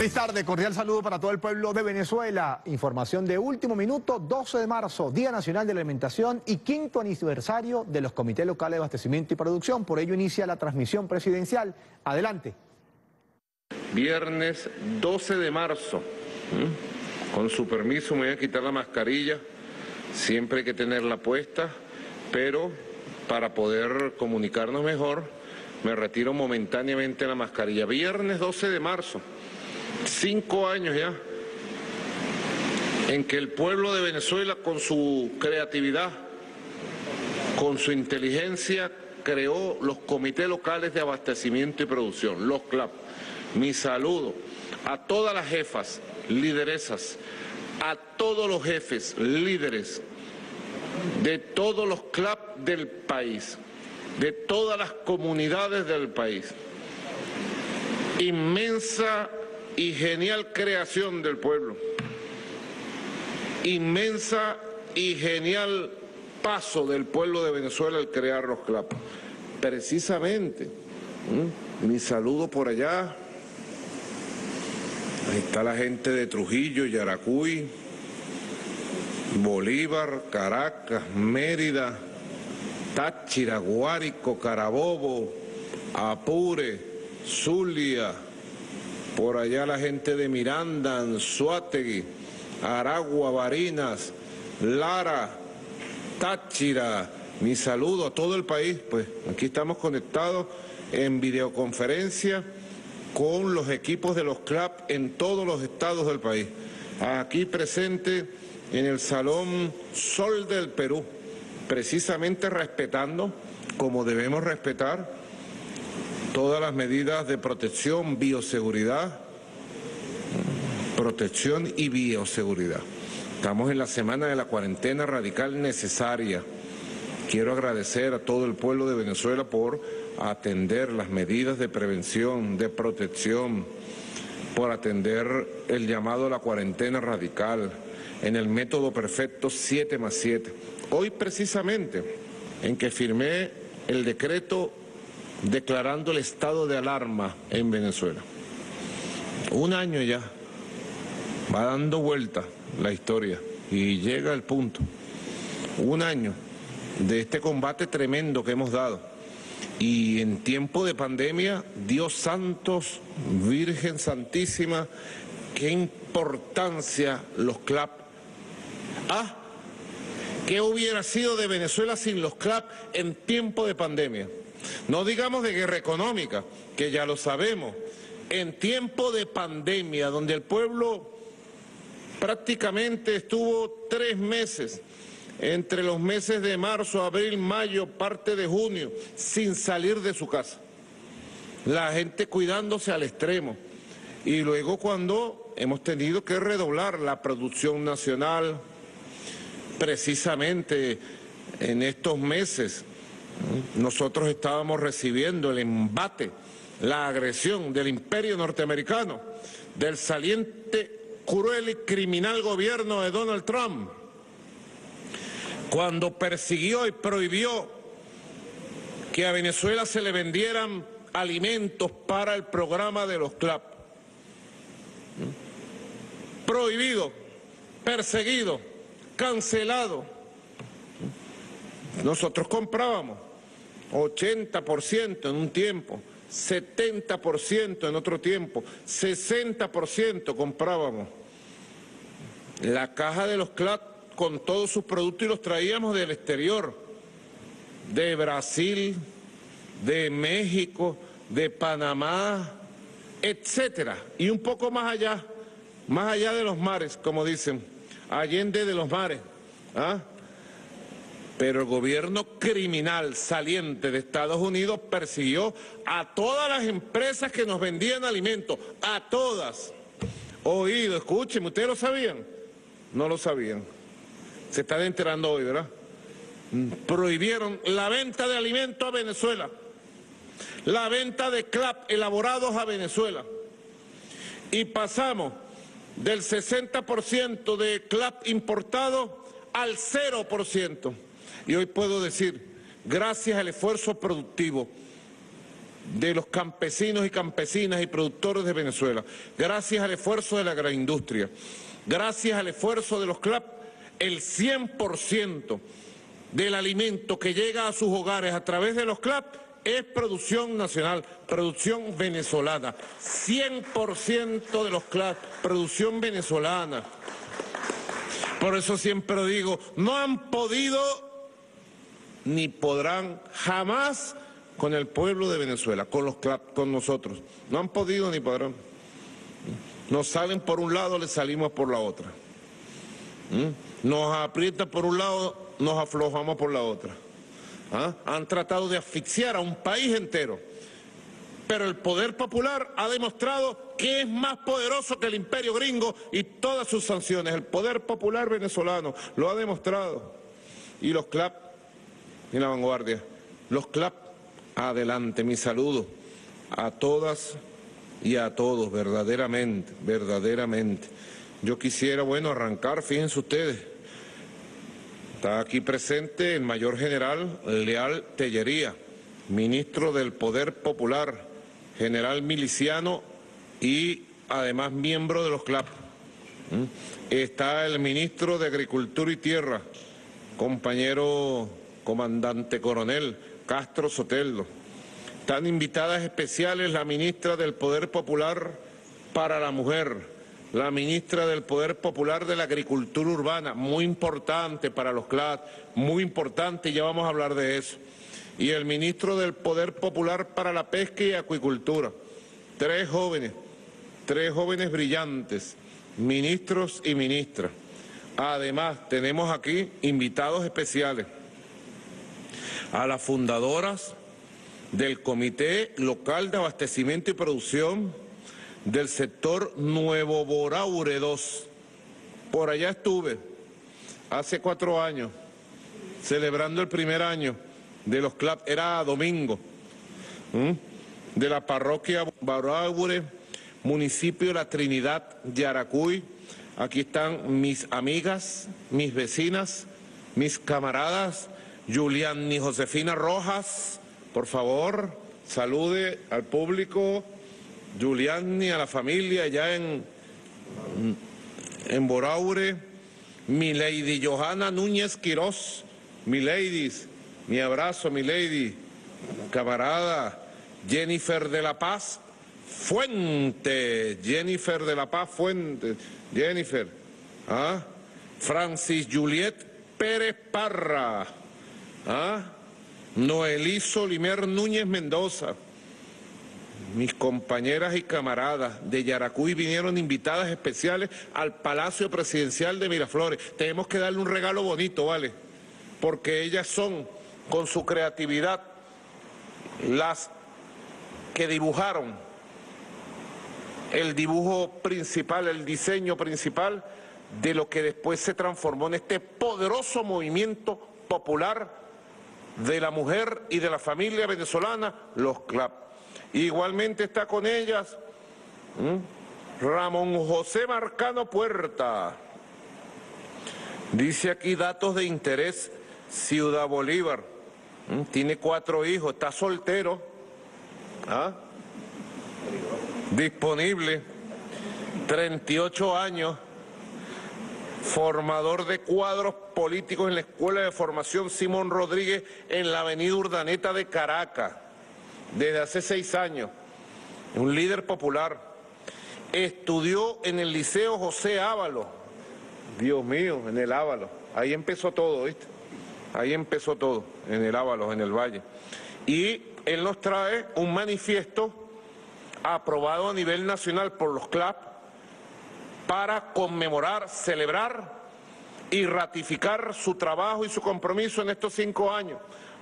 Feliz tarde, cordial saludo para todo el pueblo de Venezuela. Información de último minuto, 12 de marzo, Día Nacional de la Alimentación y quinto aniversario de los Comités Locales de Abastecimiento y Producción. Por ello inicia la transmisión presidencial. Adelante. Viernes 12 de marzo. Con su permiso me voy a quitar la mascarilla. Siempre hay que tenerla puesta, pero para poder comunicarnos mejor, me retiro momentáneamente la mascarilla. Viernes 12 de marzo. 5 años ya en que el pueblo de Venezuela, con su creatividad, con su inteligencia, creó los comités locales de abastecimiento y producción, los CLAP. Mi saludo a todas las jefas, lideresas, a todos los jefes, líderes de todos los CLAP del país, de todas las comunidades del país. Inmensa y genial creación del pueblo, inmensa y genial paso del pueblo de Venezuela al crear los CLAP. Precisamente, mi saludo por allá, ahí está la gente de Trujillo, Yaracuy, Bolívar, Caracas, Mérida, Táchira, Guárico, Carabobo, Apure, Zulia. Por allá la gente de Miranda, Anzoátegui, Aragua, Barinas, Lara, Táchira. Mi saludo a todo el país, pues aquí estamos conectados en videoconferencia con los equipos de los CLAP en todos los estados del país. Aquí presente en el Salón Sol del Perú, precisamente respetando, como debemos respetar, todas las medidas de protección, bioseguridad, protección y bioseguridad. Estamos en la semana de la cuarentena radical necesaria. Quiero agradecer a todo el pueblo de Venezuela por atender las medidas de prevención, de protección, por atender el llamado a la cuarentena radical en el método perfecto 7+7. Hoy precisamente en que firmé el decreto declarando el estado de alarma en Venezuela. 1 año ya, va dando vuelta la historia y llega el punto. 1 año de este combate tremendo que hemos dado. Y en tiempo de pandemia, Dios santos, Virgen Santísima, qué importancia los CLAP. ¿Qué hubiera sido de Venezuela sin los CLAP en tiempo de pandemia? No digamos de guerra económica, que ya lo sabemos. En tiempo de pandemia, donde el pueblo prácticamente estuvo 3 meses, entre los meses de marzo, abril, mayo, parte de junio, sin salir de su casa. La gente cuidándose al extremo. Y luego cuando hemos tenido que redoblar la producción nacional, precisamente en estos meses, nosotros estábamos recibiendo el embate, la agresión del imperio norteamericano, del saliente, cruel y criminal gobierno de Donald Trump, cuando persiguió y prohibió que a Venezuela se le vendieran alimentos para el programa de los CLAP. Prohibido, perseguido, cancelado. Nosotros comprábamos 80% en un tiempo, 70% en otro tiempo, 60% comprábamos. La caja de los CLAP con todos sus productos y los traíamos del exterior, de Brasil, de México, de Panamá, etcétera. Y un poco más allá de los mares, como dicen, Allende de los mares, Pero el gobierno criminal saliente de Estados Unidos persiguió a todas las empresas que nos vendían alimentos, a todas. Oído, escúcheme, ¿ustedes lo sabían? No lo sabían. Se están enterando hoy, ¿verdad? Prohibieron la venta de alimentos a Venezuela, la venta de CLAP elaborados a Venezuela. Y pasamos del 60% de CLAP importado al 0%. Y hoy puedo decir, gracias al esfuerzo productivo de los campesinos y campesinas y productores de Venezuela, gracias al esfuerzo de la agroindustria, gracias al esfuerzo de los CLAP, el 100% del alimento que llega a sus hogares a través de los CLAP es producción nacional, producción venezolana, 100% de los CLAP, producción venezolana. Por eso siempre digo, no han podido ni podrán jamás con el pueblo de Venezuela, con los CLAP, con nosotros. No han podido ni podrán. Nos salen por un lado, les salimos por la otra. Nos aprietan por un lado, nos aflojamos por la otra. Han tratado de asfixiar a un país entero. Pero el poder popular ha demostrado que es más poderoso que el imperio gringo y todas sus sanciones. El poder popular venezolano lo ha demostrado. Y los CLAP, en la vanguardia, los CLAP, adelante. Mi saludo a todas y a todos, verdaderamente, verdaderamente. Yo quisiera, bueno, arrancar, fíjense ustedes. Está aquí presente el mayor general Leal Tellería, ministro del Poder Popular, general miliciano y además miembro de los CLAP. Está el ministro de Agricultura y Tierra, compañero comandante coronel Castro Soteldo. Están invitadas especiales la ministra del Poder Popular para la Mujer, la ministra del Poder Popular de la Agricultura Urbana, muy importante para los CLAP, muy importante, ya vamos a hablar de eso. Y el ministro del Poder Popular para la Pesca y Acuicultura. Tres jóvenes brillantes, ministros y ministras. Además, tenemos aquí invitados especiales a las fundadoras del Comité Local de Abastecimiento y Producción del sector Nuevo Boraure 2. Por allá estuve hace 4 años, celebrando el primer año de los CLAP, era domingo, de la parroquia Boraure, municipio de La Trinidad, Yaracuy. Aquí están mis amigas, mis vecinas, mis camaradas, Julián y Josefina Rojas. Por favor, salude al público, Giuliani, a la familia allá en Boraure, mi lady Johanna Núñez Quirós, mi ladies, mi abrazo, mi lady, camarada, Jennifer de la Paz Fuente, Jennifer de la Paz Fuente, Jennifer, Francis Juliet Pérez Parra, Noelí Solimer Núñez Mendoza. Mis compañeras y camaradas de Yaracuy vinieron invitadas especiales al Palacio Presidencial de Miraflores. Tenemos que darle un regalo bonito, ¿vale? Porque ellas son, con su creatividad, las que dibujaron el dibujo principal, el diseño principal de lo que después se transformó en este poderoso movimiento popular de la mujer y de la familia venezolana, los CLAP. Igualmente está con ellas Ramón José Marcano Puerta. Dice aquí datos de interés, Ciudad Bolívar. Tiene 4 hijos, está soltero, disponible, 38 años, formador de cuadros políticos en la Escuela de Formación Simón Rodríguez en la avenida Urdaneta de Caracas, desde hace 6 años, un líder popular. Estudió en el Liceo José Ávalo, Dios mío, en el Ávalo, ahí empezó todo, ¿viste? Ahí empezó todo, en el Ávalo, en el Valle. Y él nos trae un manifiesto aprobado a nivel nacional por los CLAP para conmemorar, celebrar y ratificar su trabajo y su compromiso en estos 5 años.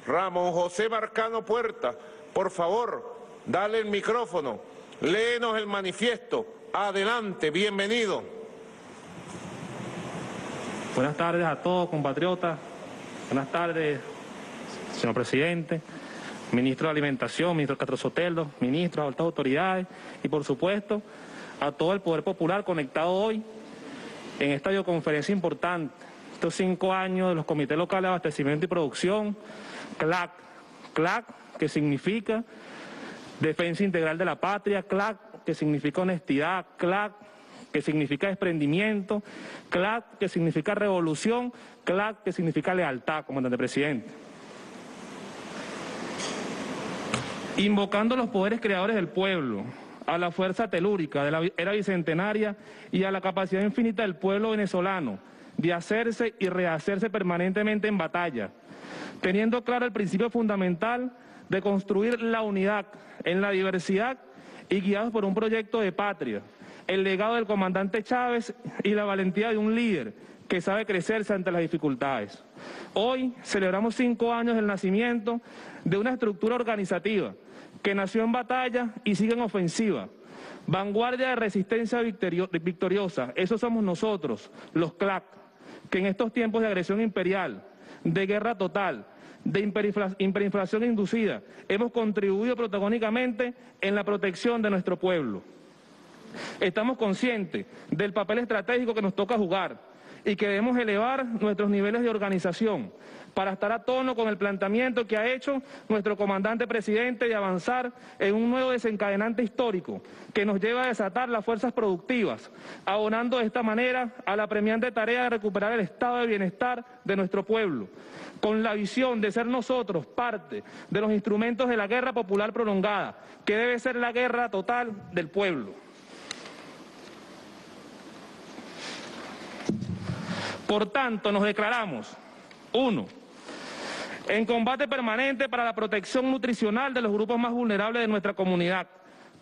Ramón José Marcano Puerta, por favor, dale el micrófono, léenos el manifiesto. Adelante, bienvenido. Buenas tardes a todos, compatriotas. Buenas tardes, señor presidente, ministro de Alimentación, ministro Castro Soteldo, ministros, altas autoridades y, por supuesto, a todo el Poder Popular conectado hoy en esta videoconferencia importante. Estos 5 años de los Comités Locales de Abastecimiento y Producción, CLAC, que significa Defensa Integral de la Patria, CLAC, que significa honestidad, CLAC, que significa desprendimiento, CLAC, que significa revolución, CLAC, que significa lealtad, comandante presidente. Invocando a los poderes creadores del pueblo, a la fuerza telúrica de la era bicentenaria y a la capacidad infinita del pueblo venezolano de hacerse y rehacerse permanentemente en batalla, teniendo claro el principio fundamental de construir la unidad en la diversidad y guiados por un proyecto de patria, el legado del comandante Chávez y la valentía de un líder que sabe crecerse ante las dificultades. Hoy celebramos 5 años del nacimiento de una estructura organizativa que nació en batalla y sigue en ofensiva. Vanguardia de resistencia victoriosa, esos somos nosotros, los CLAC, que en estos tiempos de agresión imperial, de guerra total, de hiperinflación inducida, hemos contribuido protagónicamente en la protección de nuestro pueblo. Estamos conscientes del papel estratégico que nos toca jugar y que debemos elevar nuestros niveles de organización para estar a tono con el planteamiento que ha hecho nuestro comandante presidente de avanzar en un nuevo desencadenante histórico que nos lleva a desatar las fuerzas productivas, abonando de esta manera a la apremiante tarea de recuperar el estado de bienestar de nuestro pueblo, con la visión de ser nosotros parte de los instrumentos de la guerra popular prolongada, que debe ser la guerra total del pueblo. Por tanto, nos declaramos, 1. En combate permanente para la protección nutricional de los grupos más vulnerables de nuestra comunidad,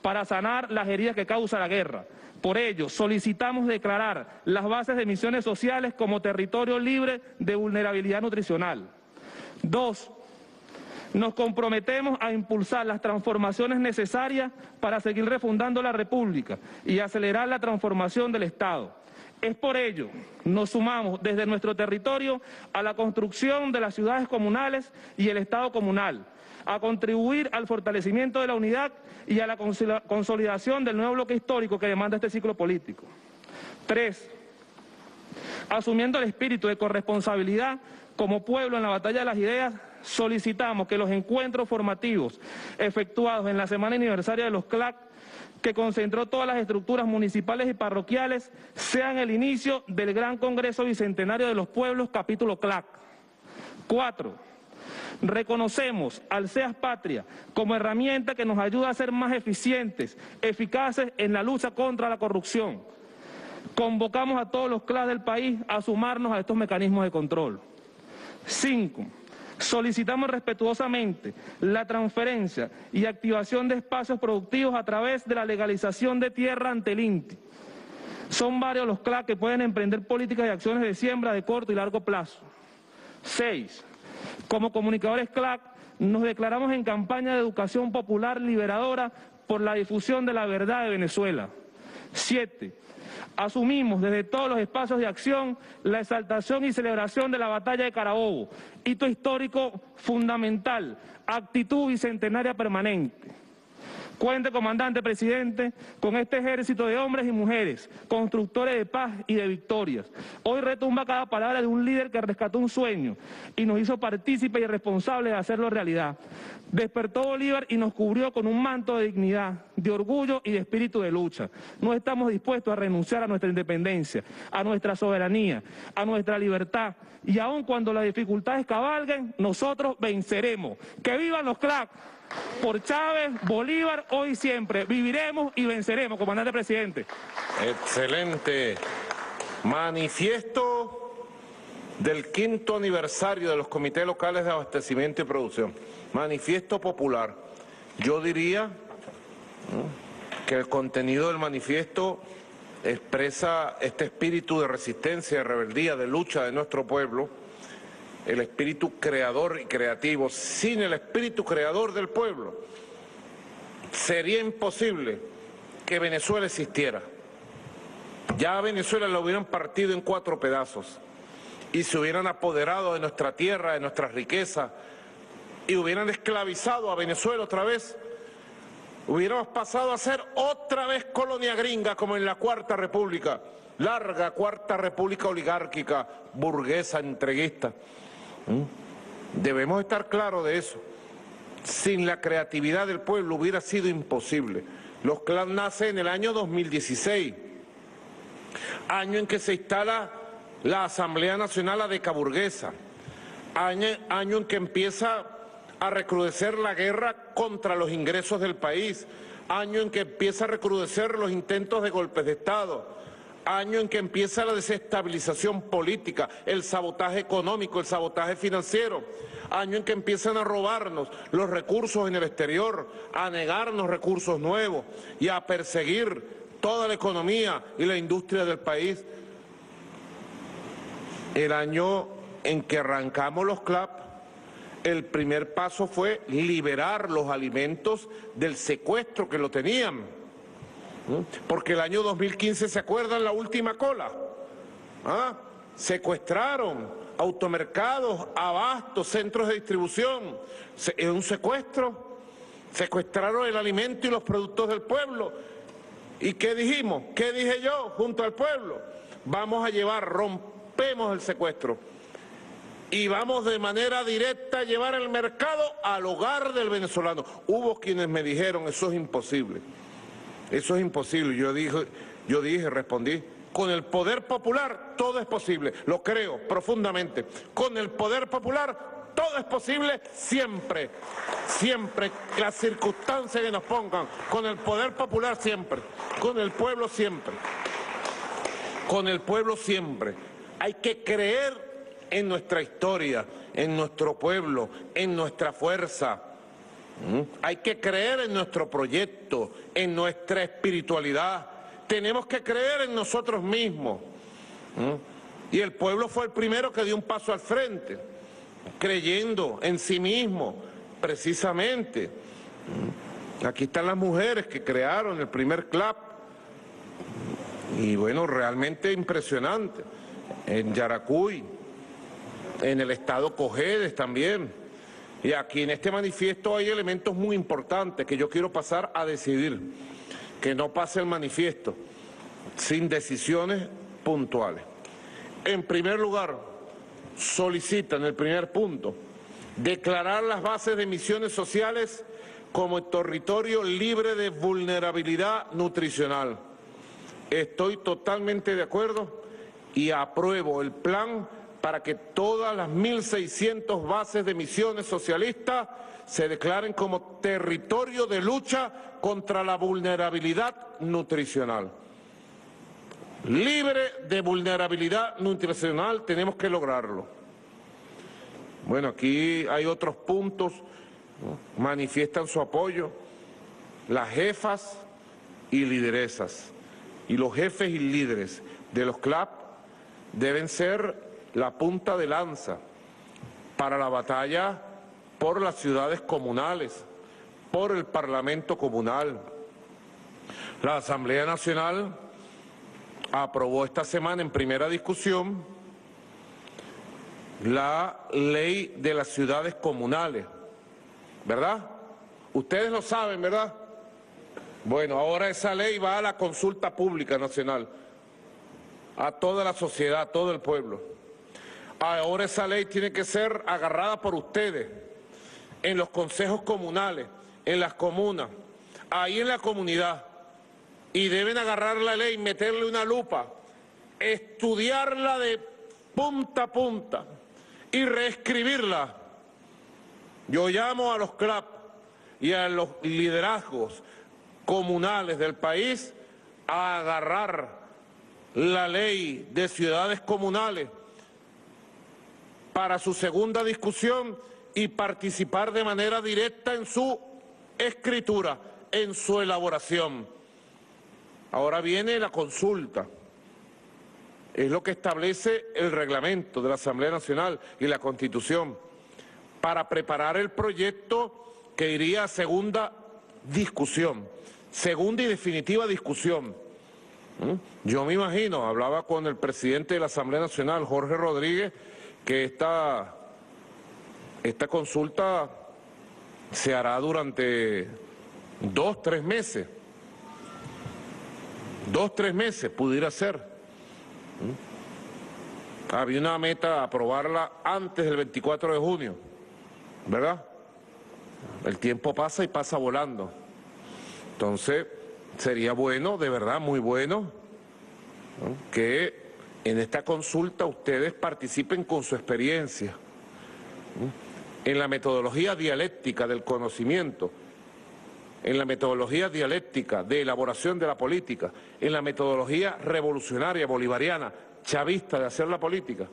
para sanar las heridas que causa la guerra. Por ello, solicitamos declarar las bases de misiones sociales como territorio libre de vulnerabilidad nutricional. 2. Nos comprometemos a impulsar las transformaciones necesarias para seguir refundando la República y acelerar la transformación del Estado. Es por ello, nos sumamos desde nuestro territorio a la construcción de las ciudades comunales y el Estado comunal, a contribuir al fortalecimiento de la unidad y a la consolidación del nuevo bloque histórico que demanda este ciclo político. 3. Asumiendo el espíritu de corresponsabilidad como pueblo en la batalla de las ideas, solicitamos que los encuentros formativos efectuados en la semana aniversaria de los CLAC, que concentró todas las estructuras municipales y parroquiales, sean el inicio del Gran Congreso Bicentenario de los Pueblos, capítulo CLAC. 4. Reconocemos al SEAS Patria como herramienta que nos ayuda a ser más eficientes, eficaces en la lucha contra la corrupción. Convocamos a todos los CLAC del país a sumarnos a estos mecanismos de control. 5. Solicitamos respetuosamente la transferencia y activación de espacios productivos a través de la legalización de tierra ante el INTI. Son varios los CLAC que pueden emprender políticas y acciones de siembra de corto y largo plazo. 6. Como comunicadores CLAC nos declaramos en campaña de educación popular liberadora por la difusión de la verdad de Venezuela. 7. Asumimos desde todos los espacios de acción la exaltación y celebración de la batalla de Carabobo, hito histórico fundamental, actitud bicentenaria permanente. Cuente, comandante presidente, con este ejército de hombres y mujeres, constructores de paz y de victorias. Hoy retumba cada palabra de un líder que rescató un sueño y nos hizo partícipes y responsables de hacerlo realidad. Despertó Bolívar y nos cubrió con un manto de dignidad, de orgullo y de espíritu de lucha. No estamos dispuestos a renunciar a nuestra independencia, a nuestra soberanía, a nuestra libertad. Y aun cuando las dificultades cabalguen, nosotros venceremos. ¡Que vivan los CLAC! Por Chávez, Bolívar, hoy siempre. Viviremos y venceremos, comandante presidente. Excelente. Manifiesto del 5º aniversario de los comités locales de abastecimiento y producción. Manifiesto popular. Yo diría que el contenido del manifiesto expresa este espíritu de resistencia, de rebeldía, de lucha de nuestro pueblo, el espíritu creador y creativo. Sin el espíritu creador del pueblo, sería imposible que Venezuela existiera. Ya a Venezuela la hubieran partido en 4 pedazos y se hubieran apoderado de nuestra tierra, de nuestras riquezas, y hubieran esclavizado a Venezuela otra vez. Hubiéramos pasado a ser otra vez colonia gringa, como en la Cuarta República, larga Cuarta República oligárquica, burguesa, entreguista. Debemos estar claros de eso. sin la creatividad del pueblo hubiera sido imposible. Los CLAP nacen en el año 2016, año en que se instala la Asamblea Nacional Adecaburguesa, año en que empieza a recrudecer la guerra contra los ingresos del país, año en que empieza a recrudecer los intentos de golpes de Estado, año en que empieza la desestabilización política, el sabotaje económico, el sabotaje financiero, año en que empiezan a robarnos los recursos en el exterior, a negarnos recursos nuevos y a perseguir toda la economía y la industria del país. El año en que arrancamos los CLAP, el primer paso fue liberar los alimentos del secuestro que lo tenían, porque el año 2015, ¿se acuerdan la última cola? ¿Ah? Secuestraron automercados, abastos, centros de distribución, es un secuestro, secuestraron el alimento y los productos del pueblo. ¿Y qué dijimos? ¿Qué dije yo junto al pueblo? Vamos a llevar, rompemos el secuestro y vamos de manera directa a llevar el mercado al hogar del venezolano. Hubo quienes me dijeron, eso es imposible. Eso es imposible. Respondí, con el poder popular todo es posible, lo creo profundamente. Con el poder popular todo es posible siempre, siempre, las circunstancias que nos pongan, con el poder popular siempre, con el pueblo siempre, con el pueblo siempre. Hay que creer en nuestra historia, en nuestro pueblo, en nuestra fuerza. Hay que creer en nuestro proyecto, en nuestra espiritualidad. Tenemos que creer en nosotros mismos. Y el pueblo fue el primero que dio un paso al frente, creyendo en sí mismo, precisamente. Aquí están las mujeres que crearon el primer CLAP. Y bueno, realmente impresionante. En Yaracuy, en el estado Cojedes también. Y aquí en este manifiesto hay elementos muy importantes que yo quiero pasar a decidir, que no pase el manifiesto sin decisiones puntuales. En primer lugar, solicitan el primer punto, declarar las bases de misiones sociales como territorio libre de vulnerabilidad nutricional. Estoy totalmente de acuerdo y apruebo el plan para que todas las 1.600 bases de misiones socialistas se declaren como territorio de lucha contra la vulnerabilidad nutricional. Libre de vulnerabilidad nutricional, tenemos que lograrlo. Bueno, aquí hay otros puntos, manifiestan su apoyo las jefas y lideresas, y los jefes y líderes de los CLAP deben ser la punta de lanza para la batalla por las ciudades comunales, por el Parlamento Comunal. La Asamblea Nacional aprobó esta semana en primera discusión la ley de las ciudades comunales, ¿verdad? Ustedes lo saben, ¿verdad? Bueno, ahora esa ley va a la consulta pública nacional, a toda la sociedad, a todo el pueblo. Ahora esa ley tiene que ser agarrada por ustedes, en los consejos comunales, en las comunas, ahí en la comunidad. Y deben agarrar la ley, meterle una lupa, estudiarla de punta a punta y reescribirla. Yo llamo a los CLAP y a los liderazgos comunales del país a agarrar la ley de ciudades comunales para su segunda discusión y participar de manera directa en su escritura, en su elaboración. Ahora viene la consulta, es lo que establece el reglamento de la Asamblea Nacional y la Constitución, para preparar el proyecto que iría a segunda discusión, segunda y definitiva discusión. Yo me imagino, hablaba con el presidente de la Asamblea Nacional, Jorge Rodríguez, que esta consulta se hará durante 2-3 meses. 2-3 meses pudiera ser. Había una meta, aprobarla antes del 24 de junio, ¿verdad? El tiempo pasa y pasa volando. Entonces, sería bueno, de verdad muy bueno, que en esta consulta ustedes participen con su experiencia, en la metodología dialéctica del conocimiento, en la metodología dialéctica de elaboración de la política, en la metodología revolucionaria, bolivariana, chavista de hacer la política.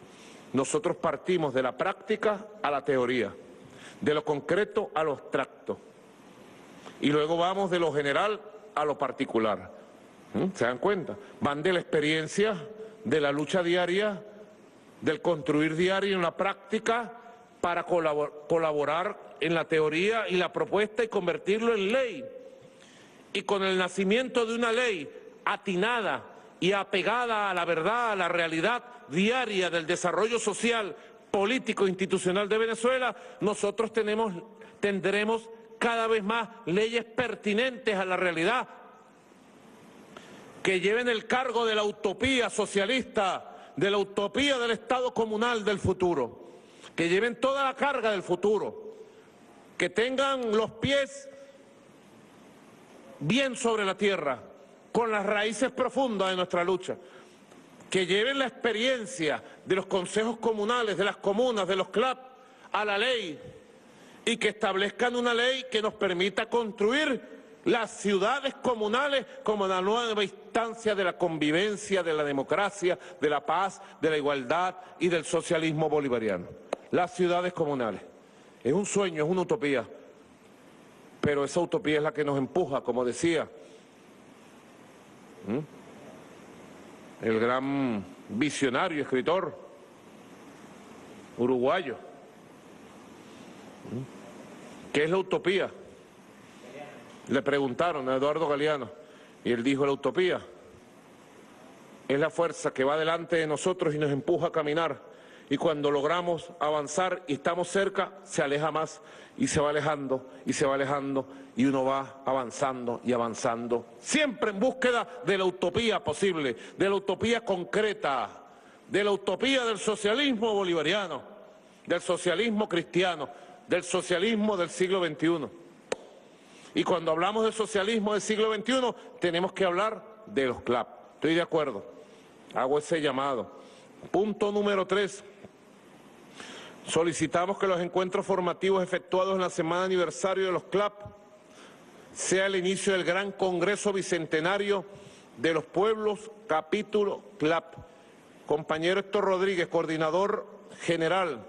Nosotros partimos de la práctica a la teoría, de lo concreto a lo abstracto, y luego vamos de lo general a lo particular. ¿Se dan cuenta? Van de la experiencia, de la lucha diaria, del construir diario en la práctica, para colaborar en la teoría y la propuesta y convertirlo en ley. Y con el nacimiento de una ley atinada y apegada a la verdad, a la realidad diaria del desarrollo social, político, institucional de Venezuela, nosotros tendremos cada vez más leyes pertinentes a la realidad, que lleven el cargo de la utopía socialista, de la utopía del Estado comunal del futuro, que lleven toda la carga del futuro, que tengan los pies bien sobre la tierra, con las raíces profundas de nuestra lucha, que lleven la experiencia de los consejos comunales, de las comunas, de los CLAP, a la ley, y que establezcan una ley que nos permita construir las ciudades comunales como la nueva instancia de la convivencia, de la democracia, de la paz, de la igualdad y del socialismo bolivariano. Las ciudades comunales. Es un sueño, es una utopía, pero esa utopía es la que nos empuja, como decía el gran visionario, escritor uruguayo. ¿Qué es la utopía? Le preguntaron a Eduardo Galeano y él dijo: la utopía es la fuerza que va delante de nosotros y nos empuja a caminar. Y cuando logramos avanzar y estamos cerca, se aleja más y se va alejando y se va alejando y uno va avanzando y avanzando. Siempre en búsqueda de la utopía posible, de la utopía concreta, de la utopía del socialismo bolivariano, del socialismo cristiano, del socialismo del siglo XXI. Y cuando hablamos de socialismo del siglo XXI, tenemos que hablar de los CLAP. Estoy de acuerdo, hago ese llamado. Punto número 3. Solicitamos que los encuentros formativos efectuados en la semana de aniversario de los CLAP sea el inicio del gran Congreso Bicentenario de los Pueblos, capítulo CLAP. Compañero Héctor Rodríguez, coordinador general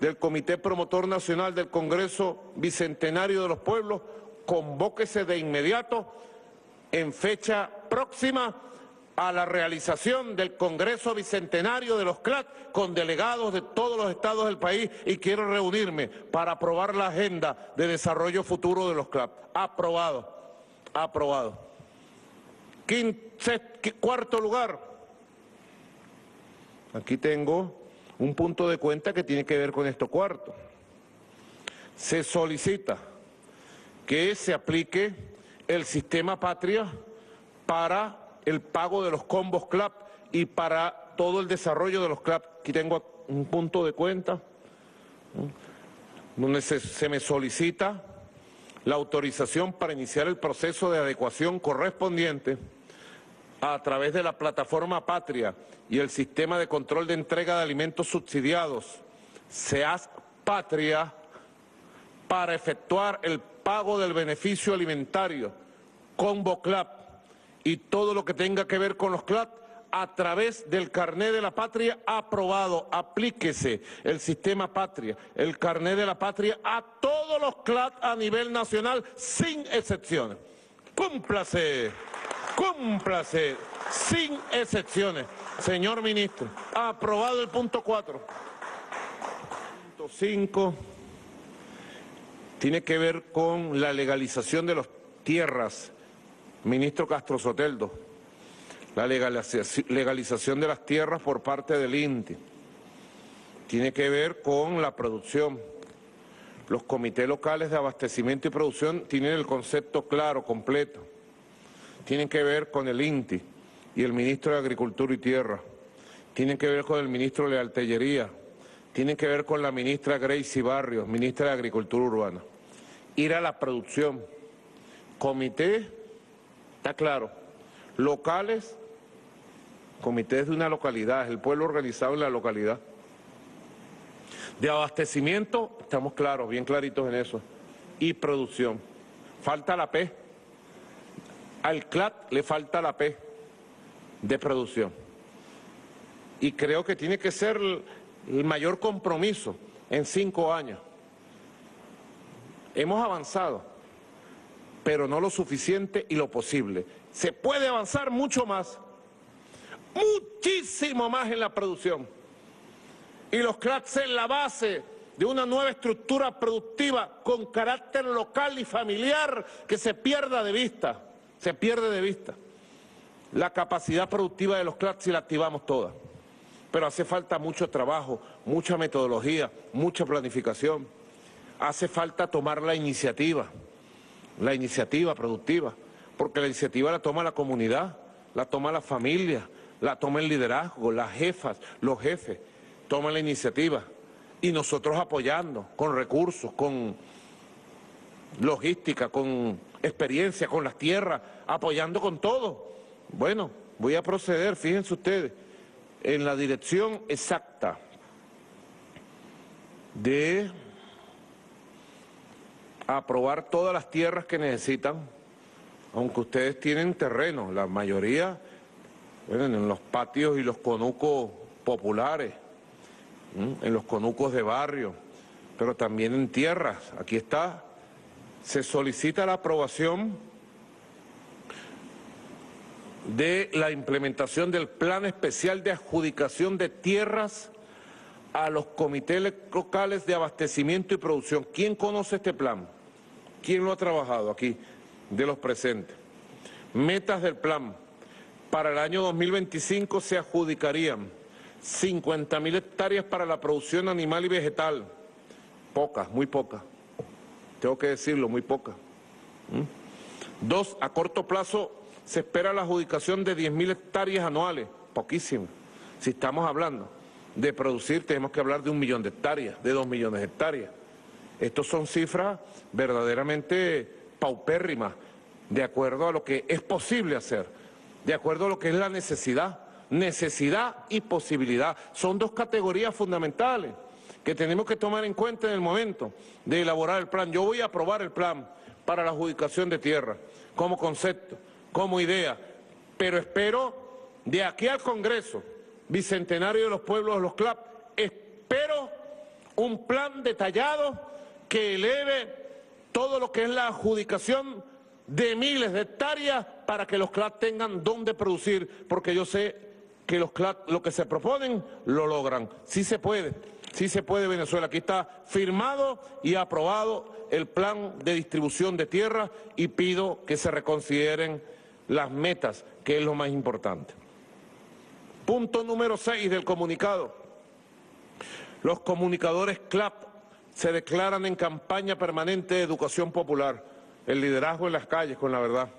del Comité Promotor Nacional del Congreso Bicentenario de los Pueblos, convóquese de inmediato en fecha próxima a la realización del Congreso Bicentenario de los CLAP con delegados de todos los estados del país, y quiero reunirme para aprobar la agenda de desarrollo futuro de los CLAP. Aprobado, aprobado. Cuarto lugar, aquí tengo un punto de cuenta que tiene que ver con esto cuarto. Se solicita que se aplique el sistema Patria para el pago de los combos CLAP y para todo el desarrollo de los CLAP. Aquí tengo un punto de cuenta donde se me solicita la autorización para iniciar el proceso de adecuación correspondiente a través de la plataforma Patria y el sistema de control de entrega de alimentos subsidiados, SEAS Patria, para efectuar el pago del beneficio alimentario, combo CLAP, y todo lo que tenga que ver con los CLAP a través del carnet de la patria. Aprobado. Aplíquese el sistema Patria, el carnet de la patria, a todos los CLAP a nivel nacional sin excepciones. Cúmplase, cúmplase, sin excepciones, señor ministro. Aprobado el punto 4. Punto 5 tiene que ver con la legalización de las tierras. Ministro Castro Soteldo, la legalización de las tierras por parte del INTI tiene que ver con la producción. Los comités locales de abastecimiento y producción tienen el concepto claro, completo. Tienen que ver con el INTI y el ministro de Agricultura y Tierra. Tienen que ver con el ministro de Altellería. Tienen que ver con la ministra Gracie Barrios, ministra de Agricultura Urbana. ir a la producción. Comité, está claro. Locales, comités de una localidad, es el pueblo organizado en la localidad. De abastecimiento, estamos claros, bien claritos en eso. Y producción. Falta la P. Al CLAT le falta la P de producción. Y creo que tiene que ser el mayor compromiso en 5 años. Hemos avanzado, pero no lo suficiente y lo posible. Se puede avanzar mucho más, muchísimo más en la producción. Y los CLAT son la base de una nueva estructura productiva con carácter local y familiar que se pierda de vista. Se pierde de vista la capacidad productiva de los CLAT si la activamos toda. Pero hace falta mucho trabajo, mucha metodología, mucha planificación. Hace falta tomar la iniciativa productiva, porque la iniciativa la toma la comunidad, la toma la familia, la toma el liderazgo, las jefas, los jefes, toman la iniciativa. Y nosotros apoyando con recursos, con logística, con experiencia, con las tierras, apoyando con todo. Bueno, voy a proceder, fíjense ustedes, en la dirección exacta de aprobar todas las tierras que necesitan, aunque ustedes tienen terreno, la mayoría, bueno, en los patios y los conucos populares, en los conucos de barrio, pero también en tierras, aquí está. Se solicita la aprobación de la implementación del Plan Especial de Adjudicación de Tierras a los comités locales de abastecimiento y producción. ¿Quién conoce este plan? ¿Quién lo ha trabajado aquí de los presentes? Metas del plan. Para el año 2025 se adjudicarían 50.000 hectáreas para la producción animal y vegetal. Pocas, muy pocas. Tengo que decirlo, muy poca. 2, a corto plazo se espera la adjudicación de 10.000 hectáreas anuales, poquísimo. Si estamos hablando de producir, tenemos que hablar de 1 millón de hectáreas, de 2 millones de hectáreas. Estos son cifras verdaderamente paupérrimas, de acuerdo a lo que es posible hacer, de acuerdo a lo que es la necesidad. Necesidad y posibilidad son 2 categorías fundamentales que tenemos que tomar en cuenta en el momento de elaborar el plan. Yo voy a aprobar el plan para la adjudicación de tierra, como concepto, como idea, pero espero de aquí al Congreso Bicentenario de los Pueblos de los CLAP, espero un plan detallado que eleve todo lo que es la adjudicación de miles de hectáreas para que los CLAP tengan dónde producir, porque yo sé que los CLAP lo que se proponen lo logran, sí se puede. Sí se puede Venezuela, aquí está firmado y aprobado el plan de distribución de tierras y pido que se reconsideren las metas, que es lo más importante. Punto número 6 del comunicado. Los comunicadores CLAP se declaran en campaña permanente de educación popular, el liderazgo en las calles con la verdad.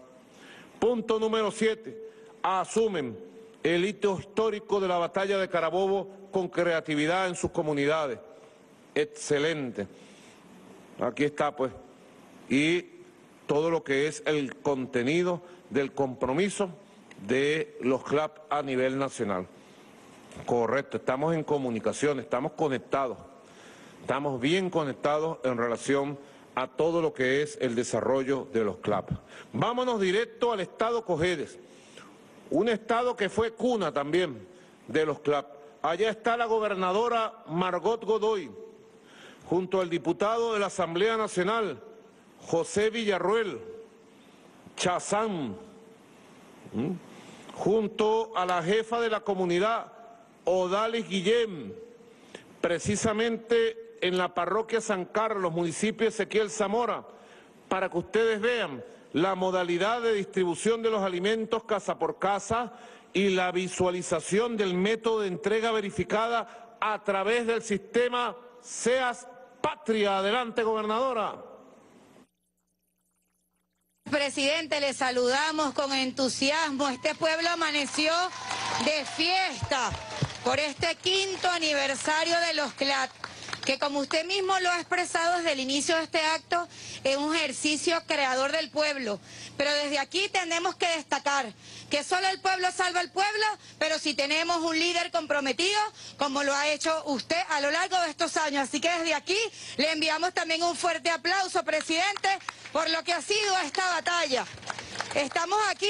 Punto número 7, asumen el hito histórico de la batalla de Carabobo con creatividad en sus comunidades. Excelente. Aquí está, pues. Y todo lo que es el contenido del compromiso de los CLAP a nivel nacional. Correcto, estamos en comunicación, estamos conectados. Estamos bien conectados en relación a todo lo que es el desarrollo de los CLAP. Vámonos directo al estado Cojedes, un estado que fue cuna también de los CLAP. Allá está la gobernadora Margot Godoy, junto al diputado de la Asamblea Nacional, José Villarruel Chazán, junto a la jefa de la comunidad, Odalis Guillén, precisamente en la parroquia San Carlos, municipio Ezequiel Zamora, para que ustedes vean la modalidad de distribución de los alimentos casa por casa y la visualización del método de entrega verificada a través del sistema SEAS Patria. Adelante, gobernadora. Presidente, le saludamos con entusiasmo. Este pueblo amaneció de fiesta por este 5.º aniversario de los CLAP. que como usted mismo lo ha expresado desde el inicio de este acto, es un ejercicio creador del pueblo. Pero desde aquí tenemos que destacar que solo el pueblo salva al pueblo, pero si tenemos un líder comprometido, como lo ha hecho usted a lo largo de estos años. Así que desde aquí le enviamos también un fuerte aplauso, presidente, por lo que ha sido esta batalla. Estamos aquí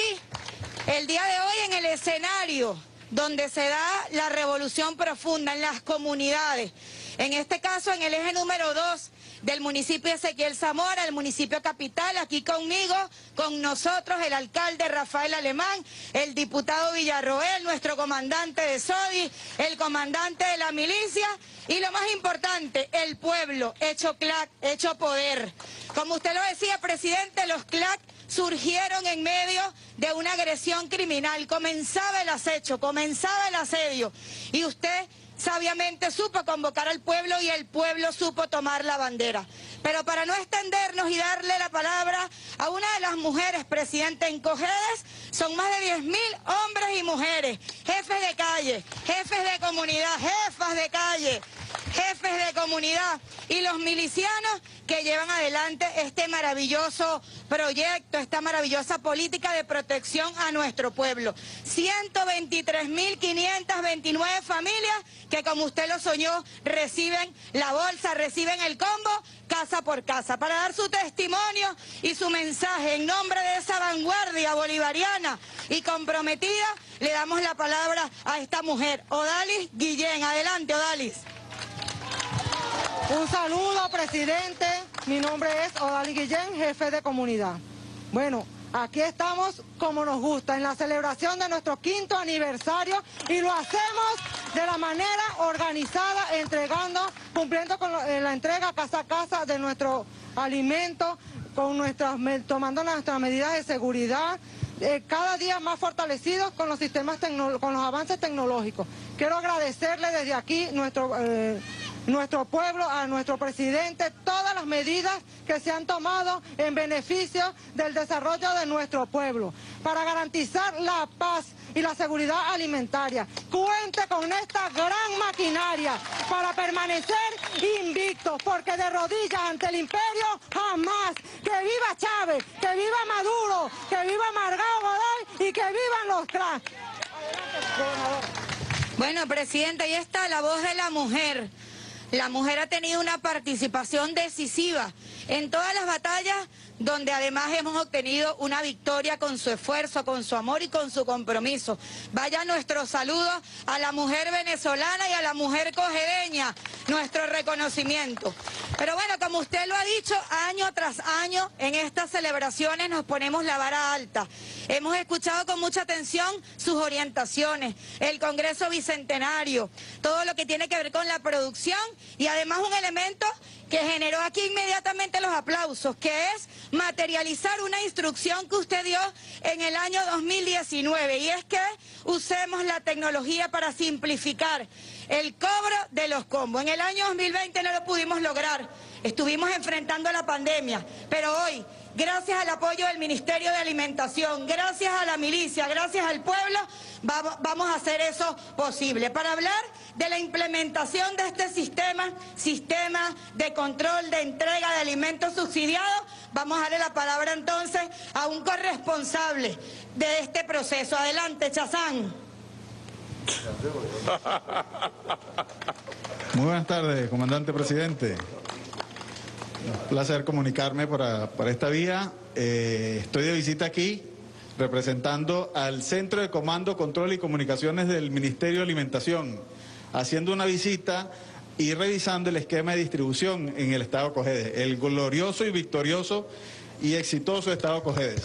el día de hoy en el escenario donde se da la revolución profunda en las comunidades. En este caso, en el eje número 2 del municipio de Ezequiel Zamora, el municipio capital, aquí conmigo, con nosotros, el alcalde Rafael Alemán, el diputado Villarroel, nuestro comandante de SODI, el comandante de la milicia, y lo más importante, el pueblo, hecho CLAC, hecho poder. Como usted lo decía, presidente, los CLAC surgieron en medio de una agresión criminal. Comenzaba el acecho, comenzaba el asedio, y usted sabiamente supo convocar al pueblo y el pueblo supo tomar la bandera. Pero para no extendernos y darle la palabra a una de las mujeres, presidente, en Cojedes son más de 10.000 hombres y mujeres, jefes de calle, jefes de comunidad, jefas de calle, jefes de comunidad y los milicianos que llevan adelante este maravilloso proyecto, esta maravillosa política de protección a nuestro pueblo. 123.529 familias que, como usted lo soñó, reciben la bolsa, reciben el combo casa por casa, para dar su testimonio y su mensaje en nombre de esa vanguardia bolivariana y comprometida. Le damos la palabra a esta mujer, Odalis Guillén. Adelante, Odalis. Un saludo, presidente. Mi nombre es Odalis Guillén, jefe de comunidad. Bueno, aquí estamos como nos gusta, en la celebración de nuestro 5º aniversario, y lo hacemos de la manera organizada, entregando, cumpliendo con la entrega casa a casa de nuestro alimento, tomando nuestras medidas de seguridad, cada día más fortalecidos con los sistemas con los avances tecnológicos. Quiero agradecerle desde aquí nuestro pueblo, a nuestro presidente, todas las medidas que se han tomado en beneficio del desarrollo de nuestro pueblo, para garantizar la paz y la seguridad alimentaria. Cuente con esta gran maquinaria para permanecer invictos, porque de rodillas ante el imperio jamás. Que viva Chávez, que viva Maduro, que viva Margao Godoy y que vivan los CLAC. Bueno, presidente, ahí está la voz de la mujer. La mujer ha tenido una participación decisiva en todas las batallas, donde además hemos obtenido una victoria con su esfuerzo, con su amor y con su compromiso. Vaya nuestro saludo a la mujer venezolana y a la mujer cojedeña, nuestro reconocimiento. Pero bueno, como usted lo ha dicho, año tras año en estas celebraciones nos ponemos la vara alta. Hemos escuchado con mucha atención sus orientaciones, el Congreso Bicentenario, todo lo que tiene que ver con la producción, y además un elemento que generó aquí inmediatamente los aplausos, que es materializar una instrucción que usted dio en el año 2019, y es que usemos la tecnología para simplificar el cobro de los combos. En el año 2020 no lo pudimos lograr, estuvimos enfrentando la pandemia, pero hoy, gracias al apoyo del Ministerio de Alimentación, gracias a la milicia, gracias al pueblo, vamos a hacer eso posible. Para hablar de la implementación de este sistema de control de entrega de alimentos subsidiados, vamos a darle la palabra entonces a un corresponsable de este proceso. Adelante, Chazán. Muy buenas tardes, comandante presidente. Un placer comunicarme para esta vía. Estoy de visita aquí representando al Centro de Comando, Control y Comunicaciones del Ministerio de Alimentación, haciendo una visita y revisando el esquema de distribución en el estado Cojedes, el glorioso y victorioso y exitoso estado Cojedes.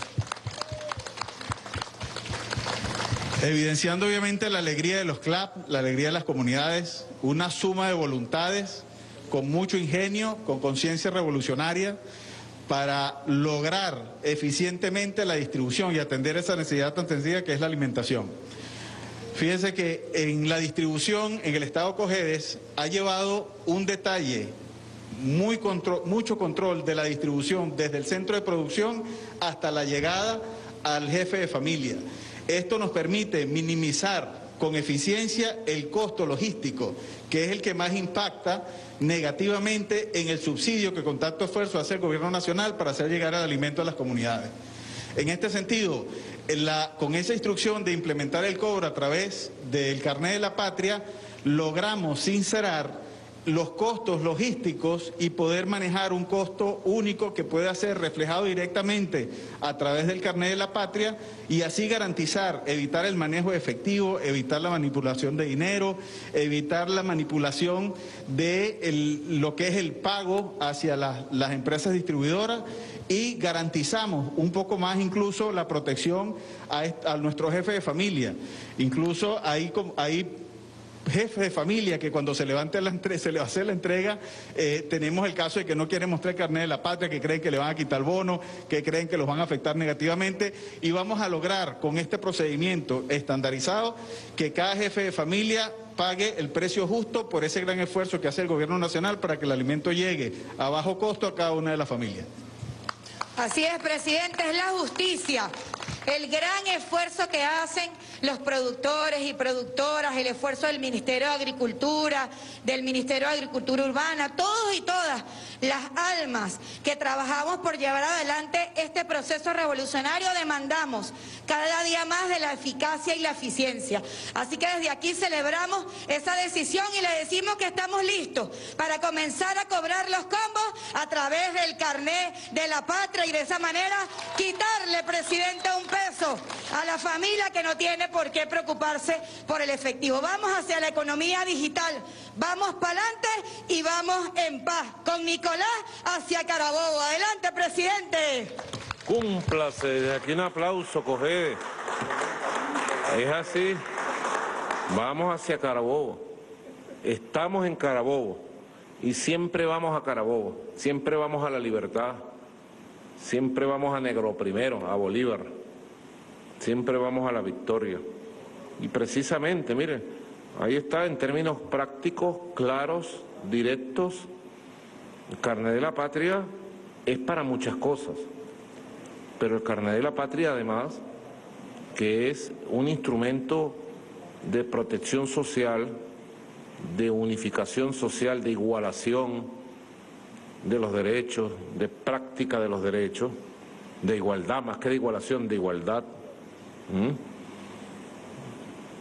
Evidenciando obviamente la alegría de los CLAC, la alegría de las comunidades, una suma de voluntades, con mucho ingenio, con conciencia revolucionaria, para lograr eficientemente la distribución y atender esa necesidad tan sencilla que es la alimentación. Fíjense que en la distribución en el estado Cojedes ha llevado un detalle, mucho control de la distribución desde el centro de producción hasta la llegada al jefe de familia. Esto nos permite minimizar con eficiencia el costo logístico, que es el que más impacta negativamente en el subsidio que con tanto esfuerzo hace el Gobierno Nacional para hacer llegar el alimento a las comunidades. En este sentido, con esa instrucción de implementar el cobro a través del carnet de la patria, logramos sincerar los costos logísticos y poder manejar un costo único que pueda ser reflejado directamente a través del carnet de la patria y así garantizar, evitar el manejo de efectivo, evitar la manipulación de dinero, evitar la manipulación de lo que es el pago hacia las empresas distribuidoras, y garantizamos un poco más incluso la protección a nuestro jefe de familia. Incluso ahí jefe de familia que cuando se le va a hacer la entrega, tenemos el caso de que no quieren mostrar el carnet de la patria, que creen que le van a quitar bonos, que creen que los van a afectar negativamente, y vamos a lograr con este procedimiento estandarizado que cada jefe de familia pague el precio justo por ese gran esfuerzo que hace el Gobierno Nacional para que el alimento llegue a bajo costo a cada una de las familias. Así es, presidente, es la justicia. El gran esfuerzo que hacen los productores y productoras, el esfuerzo del Ministerio de Agricultura, del Ministerio de Agricultura Urbana, todos y todas las almas que trabajamos por llevar adelante este proceso revolucionario, demandamos cada día más de la eficacia y la eficiencia. Así que desde aquí celebramos esa decisión y le decimos que estamos listos para comenzar a cobrar los combos a través del carnet de la patria y de esa manera quitarle, presidente, un peso a la familia que no tiene por qué preocuparse por el efectivo. Vamos hacia la economía digital, vamos para adelante y vamos en paz. Con Nicolás hacia Carabobo. Adelante, presidente. Cúmplase, desde aquí un aplauso, Cogede. Es así, vamos hacia Carabobo. Estamos en Carabobo y siempre vamos a Carabobo, siempre vamos a la libertad, siempre vamos a Negro Primero, a Bolívar. Siempre vamos a la victoria. Y precisamente, miren, ahí está en términos prácticos, claros, directos, el carnet de la patria es para muchas cosas, pero el carnet de la patria además, que es un instrumento de protección social, de unificación social, de igualación de los derechos, de práctica de los derechos, de igualdad, más que de igualación, de igualdad.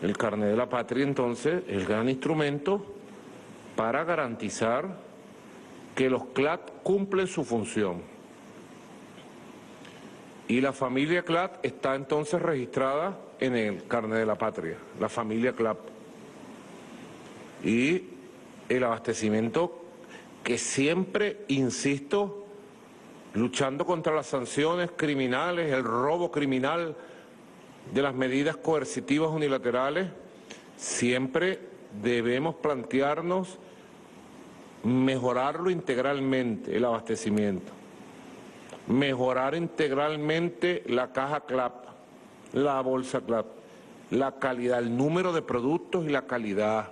El carnet de la patria entonces es el gran instrumento para garantizar que los CLAT cumplen su función y la familia CLAT está entonces registrada en el carnet de la patria, la familia CLAT, y el abastecimiento que siempre, insisto, luchando contra las sanciones criminales, el robo criminal de las medidas coercitivas unilaterales, siempre debemos plantearnos mejorarlo integralmente, el abastecimiento, mejorar integralmente la caja CLAP, la bolsa CLAP, la calidad, el número de productos y la calidad,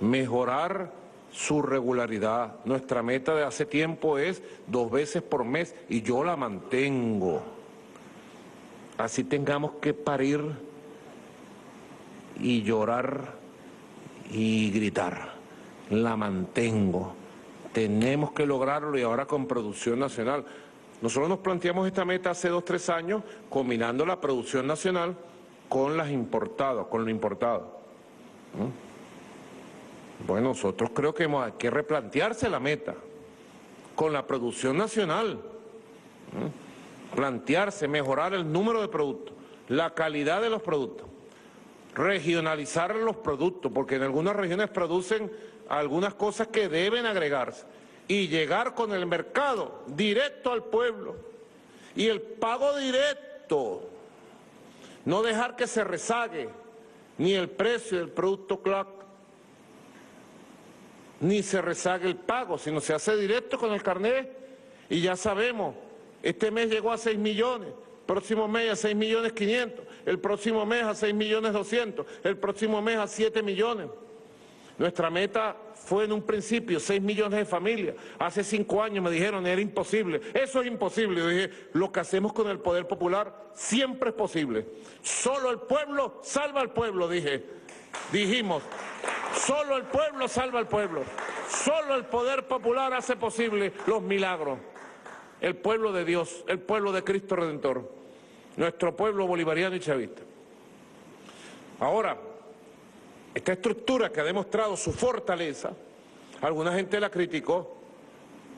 mejorar su regularidad. Nuestra meta de hace tiempo es 2 veces por mes y yo la mantengo. Así tengamos que parir y llorar y gritar, la mantengo. Tenemos que lograrlo y ahora con producción nacional. Nosotros nos planteamos esta meta hace 2 o 3 años combinando la producción nacional con las importadas, con lo importado. Bueno, nosotros creo que hay que replantearse la meta con la producción nacional. Plantearse, mejorar el número de productos, la calidad de los productos, regionalizar los productos, porque en algunas regiones producen algunas cosas que deben agregarse, y llegar con el mercado directo al pueblo, y el pago directo, no dejar que se rezague ni el precio del producto CLAC, ni se rezague el pago, sino se hace directo con el carnet, y ya sabemos. Este mes llegó a 6 millones, próximo mes a 6.500.000, el próximo mes a 6.200.000, el próximo mes a 7 millones. Nuestra meta fue en un principio 6 millones de familias. Hace 5 años me dijeron era imposible. Eso es imposible. Yo dije, lo que hacemos con el poder popular siempre es posible. Solo el pueblo salva al pueblo, dije. dijimos, solo el pueblo salva al pueblo, solo el poder popular hace posible los milagros. El pueblo de Dios, el pueblo de Cristo Redentor, nuestro pueblo bolivariano y chavista. Ahora, esta estructura que ha demostrado su fortaleza, alguna gente la criticó.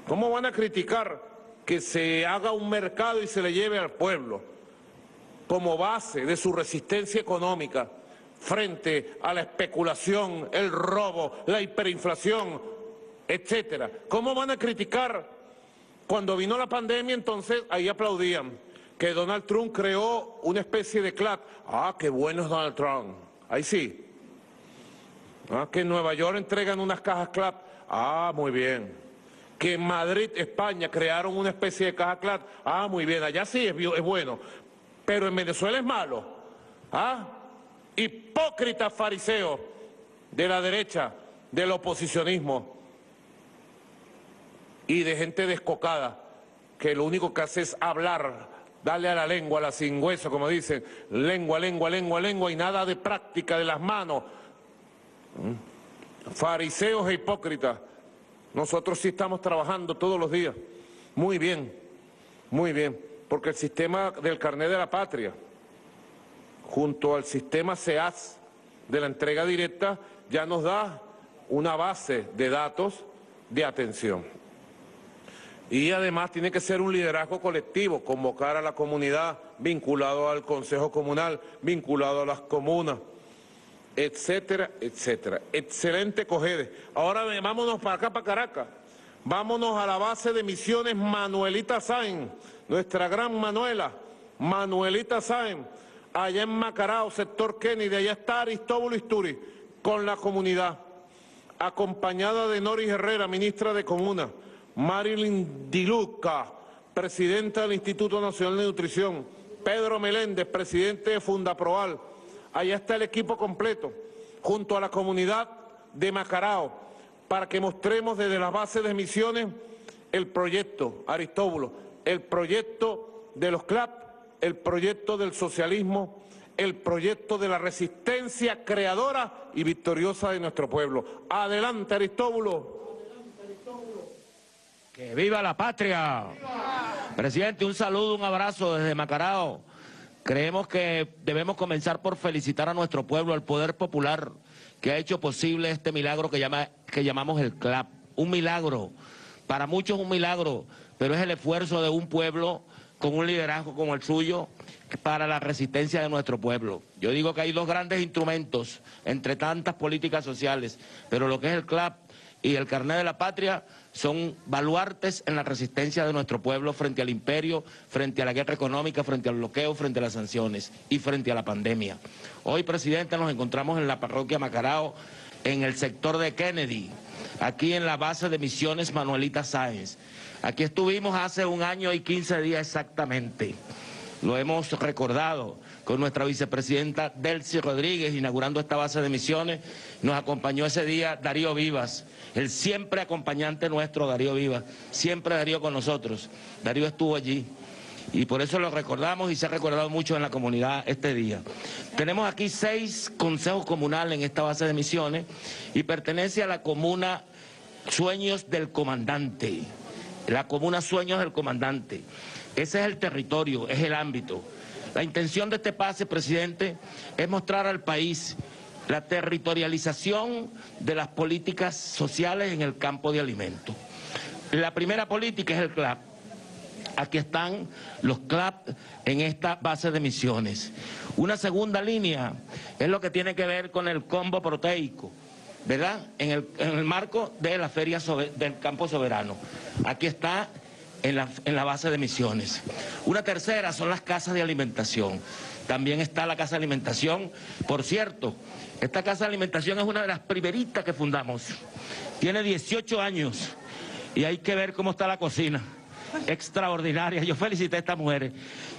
¿Cómo van a criticar que se haga un mercado y se le lleve al pueblo como base de su resistencia económica frente a la especulación, el robo, la hiperinflación, etcétera? ¿Cómo van a criticar cuando vino la pandemia? Entonces ahí aplaudían que Donald Trump creó una especie de CLAT. ¡Ah, qué bueno es Donald Trump! Ahí sí. Ah, que en Nueva York entregan unas cajas CLAT. ¡Ah, muy bien! Que en Madrid, España, crearon una especie de caja CLAT. ¡Ah, muy bien! Allá sí es bueno. Pero en Venezuela es malo. ¿Ah? Hipócritas fariseos de la derecha, del oposicionismo y de gente descocada que lo único que hace es hablar, darle a la lengua, a la sin hueso, como dicen, lengua, lengua, lengua, lengua y nada de práctica de las manos. Fariseos e hipócritas. Nosotros sí estamos trabajando todos los días, muy bien, porque el sistema del carnet de la patria, junto al sistema SEAS de la entrega directa, ya nos da una base de datos de atención. Y además tiene que ser un liderazgo colectivo, convocar a la comunidad, vinculado al Consejo Comunal, vinculado a las comunas, etcétera, etcétera. Excelente, Cojedes. Ahora vámonos para acá, para Caracas. Vámonos a la base de misiones Manuelita Sáenz, nuestra gran Manuela, Manuelita Sáenz, allá en Macarao, sector Kennedy. Allá está Aristóbulo Istúriz, con la comunidad, acompañada de Noris Herrera, ministra de Comuna, Marilyn Diluca, presidenta del Instituto Nacional de Nutrición, Pedro Meléndez, presidente de Fundaproal. Allá está el equipo completo, junto a la comunidad de Macarao, para que mostremos desde las bases de misiones el proyecto, Aristóbulo, el proyecto de los CLAP, el proyecto del socialismo, el proyecto de la resistencia creadora y victoriosa de nuestro pueblo. ¡Adelante, Aristóbulo! ¡Adelante, Aristóbulo! ¡Que viva la patria! ¡Viva! Presidente, un saludo, un abrazo desde Macarao. Creemos que debemos comenzar por felicitar a nuestro pueblo, al poder popular, que ha hecho posible este milagro que llamamos el CLAP. Un milagro, para muchos un milagro, pero es el esfuerzo de un pueblo con un liderazgo como el suyo para la resistencia de nuestro pueblo. Yo digo que hay dos grandes instrumentos entre tantas políticas sociales, pero lo que es el CLAP y el carnet de la patria son baluartes en la resistencia de nuestro pueblo frente al imperio, frente a la guerra económica, frente al bloqueo, frente a las sanciones y frente a la pandemia. Hoy, presidente, nos encontramos en la parroquia Macarao, en el sector de Kennedy, aquí en la base de misiones Manuelita Sáenz. Aquí estuvimos hace un año y 15 días exactamente. Lo hemos recordado con nuestra vicepresidenta Delcy Rodríguez, inaugurando esta base de misiones. Nos acompañó ese día Darío Vivas, el siempre acompañante nuestro Darío Vivas, siempre Darío con nosotros. Darío estuvo allí y por eso lo recordamos y se ha recordado mucho en la comunidad este día. Tenemos aquí 6 consejos comunales en esta base de misiones y pertenece a la comuna Sueños del Comandante. La comuna Sueños del Comandante. Ese es el territorio, es el ámbito. La intención de este pase, presidente, es mostrar al país la territorialización de las políticas sociales en el campo de alimentos. La primera política es el CLAP. Aquí están los CLAP en esta base de misiones. Una segunda línea es lo que tiene que ver con el combo proteico, ¿verdad? En el marco de la feria del campo soberano. Aquí está en la base de misiones. Una tercera son las casas de alimentación. También está la casa de alimentación. Por cierto, esta casa de alimentación es una de las primeritas que fundamos. Tiene 18 años y hay que ver cómo está la cocina. Extraordinaria. Yo felicité a estas mujeres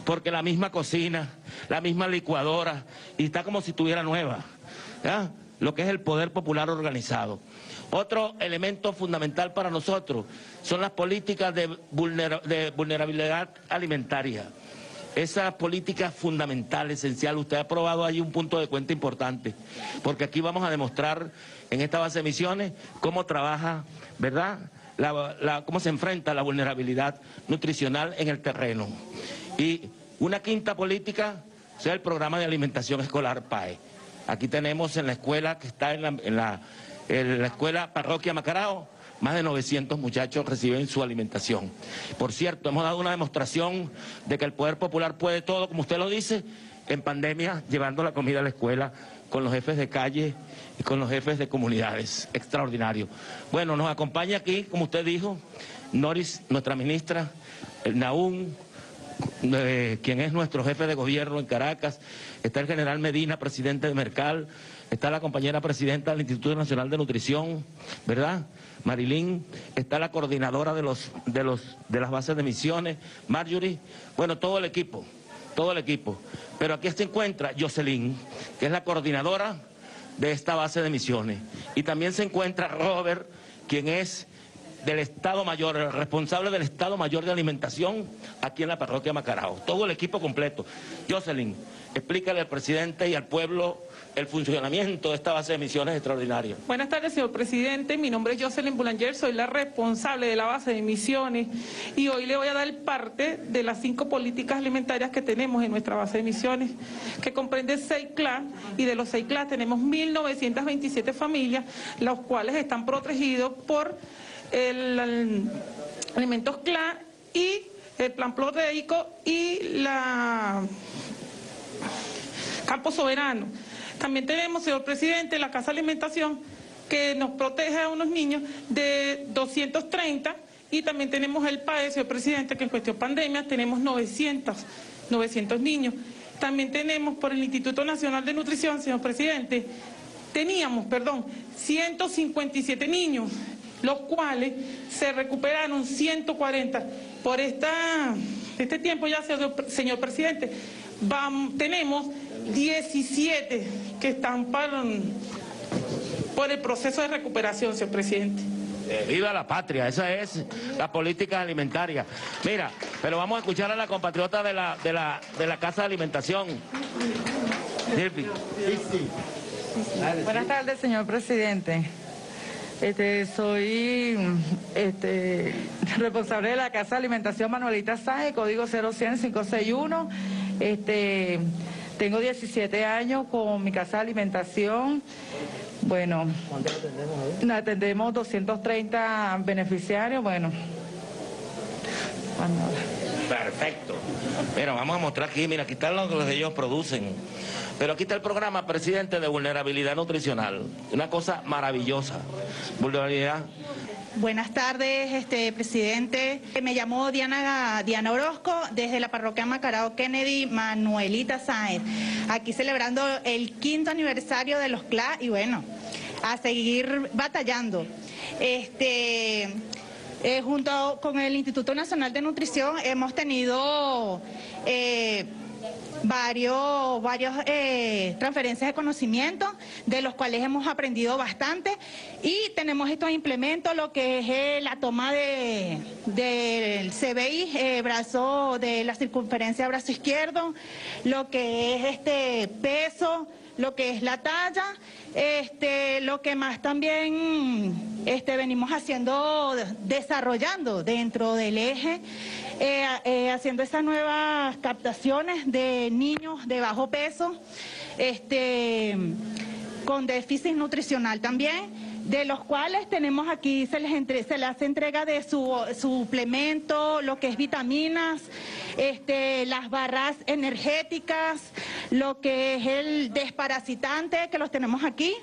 porque la misma cocina, la misma licuadora, y está como si estuviera nueva. ¿Ya? Lo que es el poder popular organizado. Otro elemento fundamental para nosotros son las políticas de vulnerabilidad alimentaria. Esa política fundamental, esencial, usted ha aprobado ahí un punto de cuenta importante, porque aquí vamos a demostrar en esta base de misiones cómo trabaja, ¿verdad?, cómo se enfrenta la vulnerabilidad nutricional en el terreno. Y una quinta política sea el programa de alimentación escolar PAE. Aquí tenemos en la escuela que está en la escuela Parroquia Macarao, más de 900 muchachos reciben su alimentación. Por cierto, hemos dado una demostración de que el poder popular puede todo, como usted lo dice, en pandemia, llevando la comida a la escuela con los jefes de calle y con los jefes de comunidades. Extraordinario. Bueno, nos acompaña aquí, como usted dijo, Noris, nuestra ministra, el Nahum, quien es nuestro jefe de gobierno en Caracas, está el general Medina, presidente de Mercal, está la compañera presidenta del Instituto Nacional de Nutrición, ¿verdad?, Marilyn, está la coordinadora de las bases de misiones, Marjorie, bueno, todo el equipo. Pero aquí se encuentra Jocelyn, que es la coordinadora de esta base de misiones. Y también se encuentra Robert, quien es del Estado Mayor, el responsable del Estado Mayor de Alimentación aquí en la Parroquia Macarao. Todo el equipo completo. Jocelyn, explícale al presidente y al pueblo el funcionamiento de esta base de misiones extraordinaria. Buenas tardes, señor presidente. Mi nombre es Jocelyn Boulanger, soy la responsable de la base de misiones y hoy le voy a dar parte de las 5 políticas alimentarias que tenemos en nuestra base de misiones, que comprende 6 CLAS, y de los 6 CLAS tenemos 1.927 familias, las cuales están protegidos por el alimentos CLAS y el plan proteico y la Campo Soberano. También tenemos, señor presidente, la Casa de Alimentación, que nos protege a unos niños de 230, y también tenemos el PAE, señor presidente, que en cuestión pandemia tenemos 900 niños. También tenemos por el Instituto Nacional de Nutrición, señor presidente, teníamos 157 niños, los cuales se recuperaron 140. Por este tiempo ya, señor presidente, tenemos 17 que están por el proceso de recuperación, señor presidente. Viva la patria, esa es la política alimentaria. Mira, pero vamos a escuchar a la compatriota de la Casa de Alimentación. Buenas tardes, señor presidente. Soy responsable de la Casa de Alimentación Manuelita Sáenz, código 0100561. Tengo 17 años con mi Casa de Alimentación. Bueno, ¿cuántos atendemos ahí? Atendemos 230 beneficiarios. Bueno, perfecto. Pero vamos a mostrar aquí, mira, aquí están los que ellos producen. Pero aquí está el programa, presidente, de vulnerabilidad nutricional. Una cosa maravillosa. Vulnerabilidad. Buenas tardes, presidente. Me llamo Diana Orozco, desde la Parroquia Macarao Kennedy, Manuelita Sáenz. Aquí celebrando el 5º aniversario de los CLAS y bueno, a seguir batallando. Junto con el Instituto Nacional de Nutrición hemos tenido varias transferencias de conocimiento, de los cuales hemos aprendido bastante, y tenemos estos implementos, lo que es la toma del CBI, brazo de la circunferencia, brazo izquierdo, lo que es peso, lo que es la talla, lo que más también venimos desarrollando dentro del eje, haciendo esas nuevas captaciones de niños de bajo peso, con déficit nutricional también, de los cuales tenemos aquí, se les hace entrega de su suplemento, lo que es vitaminas, las barras energéticas, lo que es el desparasitante, que los tenemos aquí.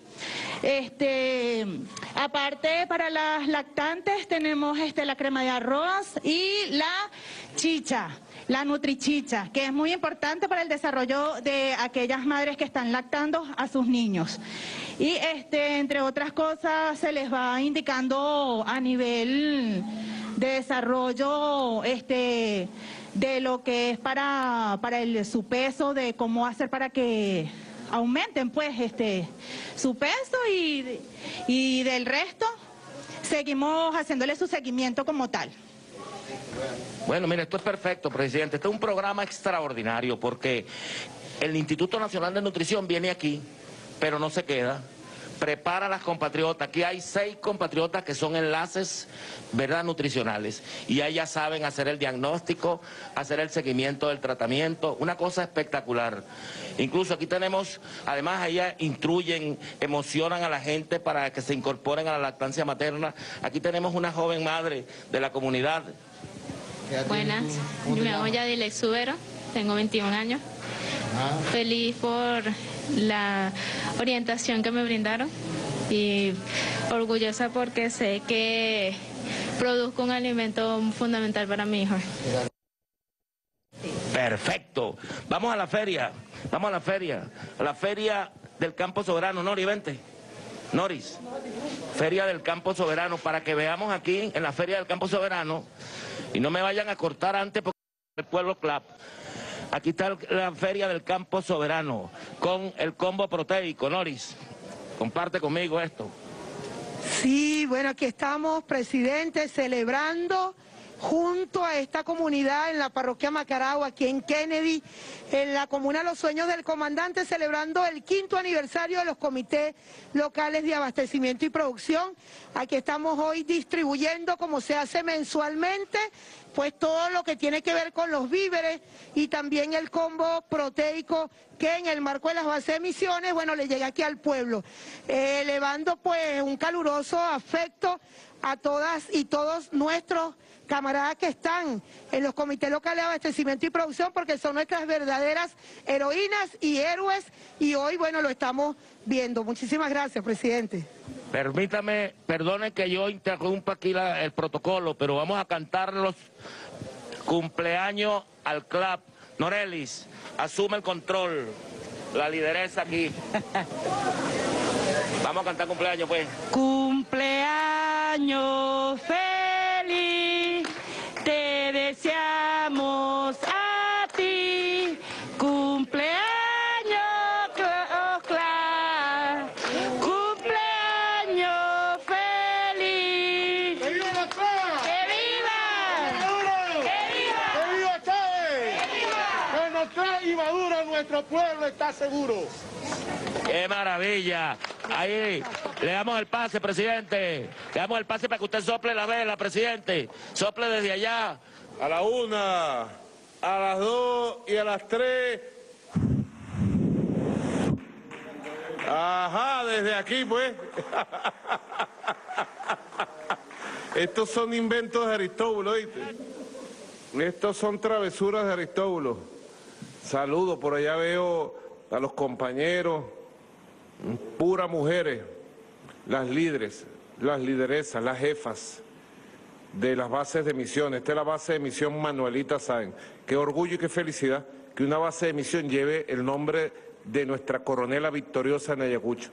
Aparte, para las lactantes tenemos la crema de arroz y la chicha, la nutrichicha, que es muy importante para el desarrollo de aquellas madres que están lactando a sus niños. Y entre otras cosas, se les va indicando a nivel de desarrollo de lo que es para su peso, de cómo hacer para que aumenten su peso, y del resto seguimos haciéndole su seguimiento como tal. Bueno, mire, esto es perfecto, presidente. Este es un programa extraordinario porque el Instituto Nacional de Nutrición viene aquí, pero no se queda. Prepara a las compatriotas. Aquí hay 6 compatriotas que son enlaces, ¿verdad?, nutricionales. Y ahí ya saben hacer el diagnóstico, hacer el seguimiento del tratamiento. Una cosa espectacular. Incluso aquí tenemos, además, allá instruyen, emocionan a la gente para que se incorporen a la lactancia materna. Aquí tenemos una joven madre de la comunidad. Buenas, me llamo Yadile Exubero, tengo 21 años. Feliz por la orientación que me brindaron y orgullosa porque sé que produzco un alimento fundamental para mi hijo. Perfecto. Vamos a la feria. Vamos a la feria. A la feria del Campo Soberano. Nori, vente. Noris. Feria del Campo Soberano. Para que veamos aquí en la Feria del Campo Soberano. Y no me vayan a cortar antes porque el pueblo clap. Aquí está la Feria del Campo Soberano, con el combo proteico. Noris, comparte conmigo esto. Sí, bueno, aquí estamos, presidente, celebrando junto a esta comunidad en la parroquia Macaragua, aquí en Kennedy, en la comuna Los Sueños del Comandante, celebrando el 5º aniversario de los comités locales de abastecimiento y producción. Aquí estamos hoy distribuyendo, como se hace mensualmente, pues todo lo que tiene que ver con los víveres y también el combo proteico que en el marco de las bases de emisiones, bueno, le llega aquí al pueblo, elevando pues un caluroso afecto a todas y todos nuestros camaradas que están en los comités locales de abastecimiento y producción, porque son nuestras verdaderas heroínas y héroes, y hoy, bueno, lo estamos viendo. Muchísimas gracias, presidente. Permítame, perdone que yo interrumpa aquí el protocolo, pero vamos a cantar los cumpleaños al club. Norelis, asume el control, la lideresa aquí. Vamos a cantar cumpleaños, pues. Cumpleaños feliz, te deseamos a ti, cumpleaños. Nuestro pueblo está seguro. ¡Qué maravilla! Ahí le damos el pase, presidente. Le damos el pase para que usted sople la vela, presidente. Sople desde allá. A la 1, a las 2 y a las 3. Ajá, desde aquí, pues. Estos son inventos de Aristóbulo, ¿viste? Estos son travesuras de Aristóbulo. Saludos, por allá veo a los compañeros, puras mujeres, las líderes, las lideresas, las jefas de las bases de misión. Esta es la base de misión Manuelita Sáenz. Qué orgullo y qué felicidad que una base de misión lleve el nombre de nuestra coronela victoriosa en Ayacucho,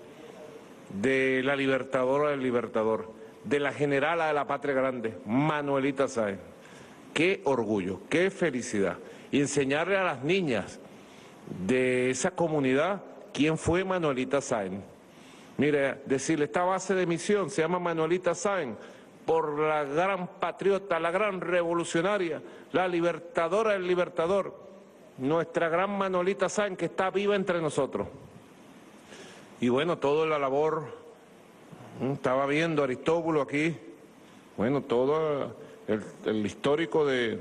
de la libertadora del libertador, de la generala de la patria grande, Manuelita Sáenz. Qué orgullo, qué felicidad. Y enseñarle a las niñas de esa comunidad quién fue Manuelita Sáenz. Mire, decirle, esta base de misión se llama Manuelita Sáenz por la gran patriota, la gran revolucionaria, la libertadora del libertador, nuestra gran Manuelita Sáenz que está viva entre nosotros. Y bueno, toda la labor, estaba viendo Aristóbulo aquí, bueno, todo el histórico de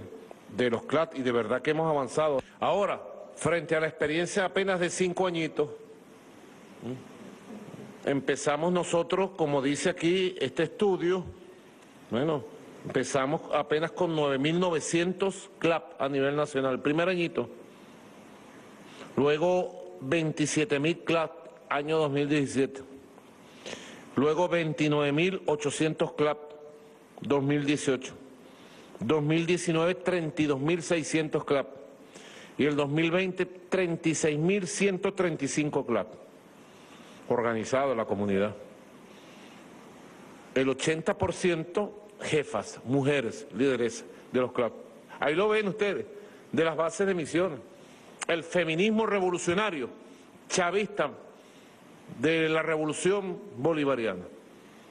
los CLAT, y de verdad que hemos avanzado. Ahora, frente a la experiencia apenas de 5 añitos, empezamos nosotros, como dice aquí este estudio, bueno, empezamos apenas con 9.900 CLAP a nivel nacional, el primer añito. Luego 27.000 CLAP año 2017. Luego 29.800 CLAP 2018. 2019, 32.600 CLAP, y el 2020, 36.135 CLAP, organizado en la comunidad. El 80% jefas, mujeres, lideresas de los CLAP. Ahí lo ven ustedes, de las bases de misiones. El feminismo revolucionario, chavista, de la revolución bolivariana,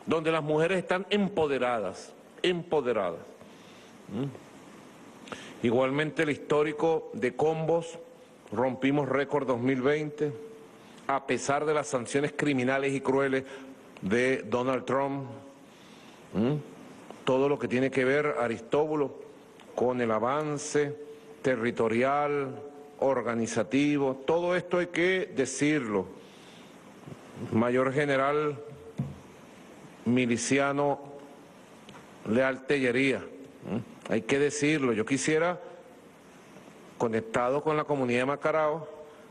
donde las mujeres están empoderadas, empoderadas. Igualmente el histórico de combos, rompimos récord 2020, a pesar de las sanciones criminales y crueles de Donald Trump. Todo lo que tiene que ver, Aristóbulo, con el avance territorial, organizativo, todo esto hay que decirlo. Mayor General Miliciano Leal Tellería, hay que decirlo. Yo quisiera, conectado con la comunidad de Macarao,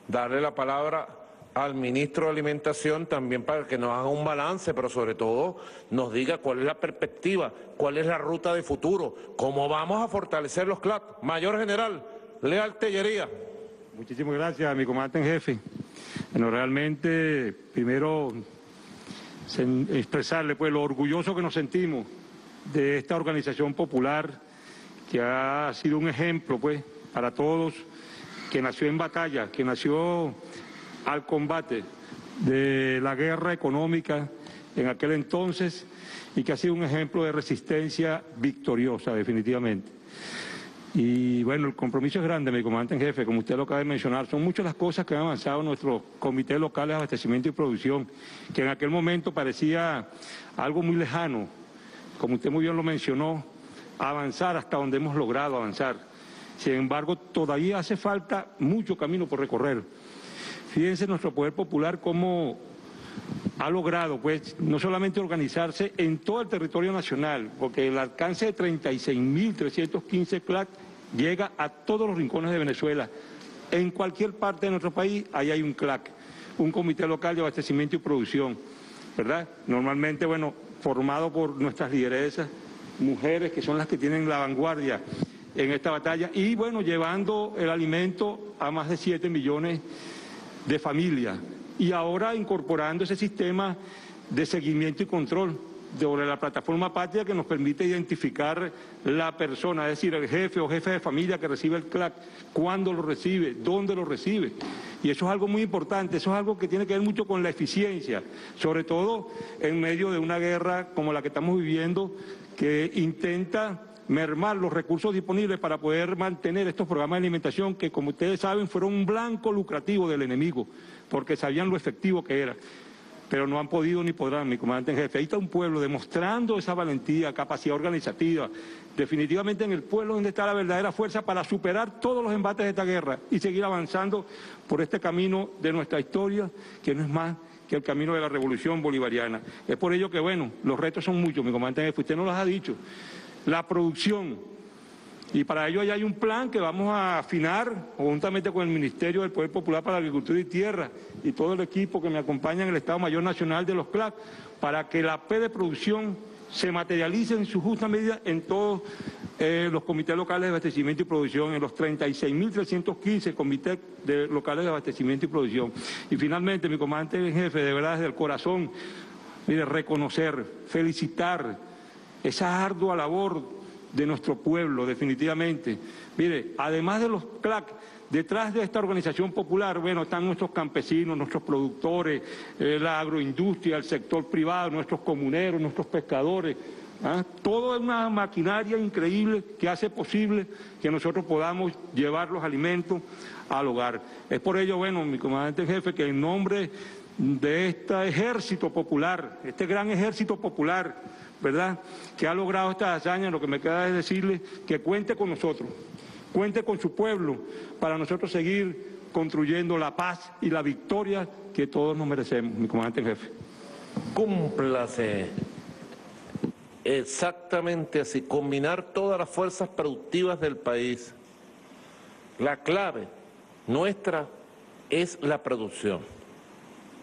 darle la palabra al ministro de Alimentación también para que nos haga un balance, pero sobre todo nos diga cuál es la perspectiva, cuál es la ruta de futuro, cómo vamos a fortalecer los CLAT. Mayor General Leal Tellería. Muchísimas gracias, mi comandante en jefe. Bueno, realmente, primero, expresarle pues lo orgulloso que nos sentimos de esta organización popular que ha sido un ejemplo pues para todos, que nació en batalla, que nació al combate de la guerra económica en aquel entonces y que ha sido un ejemplo de resistencia victoriosa definitivamente. Y bueno, el compromiso es grande, mi comandante en jefe, como usted lo acaba de mencionar. Son muchas las cosas que han avanzado nuestros comités locales de abastecimiento y producción, que en aquel momento parecía algo muy lejano, como usted muy bien lo mencionó, avanzar hasta donde hemos logrado avanzar. Sin embargo, todavía hace falta mucho camino por recorrer. Fíjense nuestro poder popular cómo ha logrado, pues, no solamente organizarse en todo el territorio nacional, porque el alcance de 36.315 CLAT llega a todos los rincones de Venezuela. En cualquier parte de nuestro país, ahí hay un CLAC, un comité local de abastecimiento y producción, ¿verdad? Normalmente, bueno, formado por nuestras lideresas, mujeres que son las que tienen la vanguardia en esta batalla, y bueno, llevando el alimento a más de 7 millones de familias. Y ahora incorporando ese sistema de seguimiento y control sobre la plataforma Patria que nos permite identificar la persona, es decir, el jefe o jefe de familia que recibe el CLAC, cuándo lo recibe, dónde lo recibe. Y eso es algo muy importante, eso es algo que tiene que ver mucho con la eficiencia, sobre todo en medio de una guerra como la que estamos viviendo, que intenta mermar los recursos disponibles para poder mantener estos programas de alimentación que, como ustedes saben, fueron un blanco lucrativo del enemigo, porque sabían lo efectivo que era, pero no han podido ni podrán, mi comandante en jefe. Ahí está un pueblo demostrando esa valentía, capacidad organizativa. Definitivamente en el pueblo donde está la verdadera fuerza para superar todos los embates de esta guerra y seguir avanzando por este camino de nuestra historia, que no es más que el camino de la revolución bolivariana. Es por ello que, bueno, los retos son muchos, mi comandante en jefe, usted nos los ha dicho. La producción, y para ello allá hay un plan que vamos a afinar juntamente con el Ministerio del Poder Popular para la Agricultura y Tierra y todo el equipo que me acompaña en el Estado Mayor Nacional de los CLAC, para que la P de producción se materialice en su justa medida en todos los comités locales de abastecimiento y producción, en los 36.315 comités locales de abastecimiento y producción. Y finalmente, mi comandante en jefe, de verdad desde el corazón, mire, reconocer, felicitar esa ardua labor de nuestro pueblo, definitivamente. Mire, además de los CLAC, detrás de esta organización popular, bueno, están nuestros campesinos, nuestros productores, la agroindustria, el sector privado, nuestros comuneros, nuestros pescadores. Toda una maquinaria increíble que hace posible que nosotros podamos llevar los alimentos al hogar. Es por ello, bueno, mi comandante en jefe, que en nombre de este ejército popular, este gran ejército popular, ¿verdad?, que ha logrado esta hazaña, lo que me queda es decirle que cuente con nosotros, cuente con su pueblo, para nosotros seguir construyendo la paz y la victoria que todos nos merecemos, mi comandante en jefe. Cúmplase exactamente así, combinar todas las fuerzas productivas del país. La clave nuestra es la producción,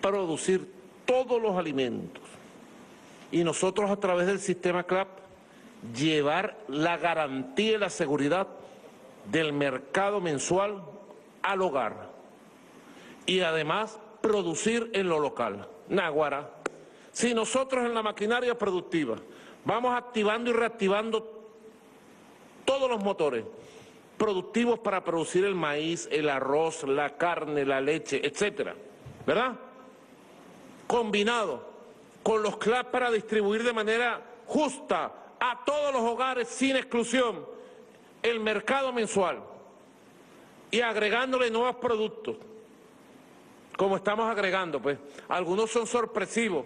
producir todos los alimentos. Y nosotros, a través del sistema CLAP, llevar la garantía y la seguridad del mercado mensual al hogar. Y además, producir en lo local. Náguara, si nosotros en la maquinaria productiva vamos activando y reactivando todos los motores productivos para producir el maíz, el arroz, la carne, la leche, etcétera, ¿verdad?, combinado con los CLAP para distribuir de manera justa a todos los hogares sin exclusión, el mercado mensual y agregándole nuevos productos, como estamos agregando, pues. Algunos son sorpresivos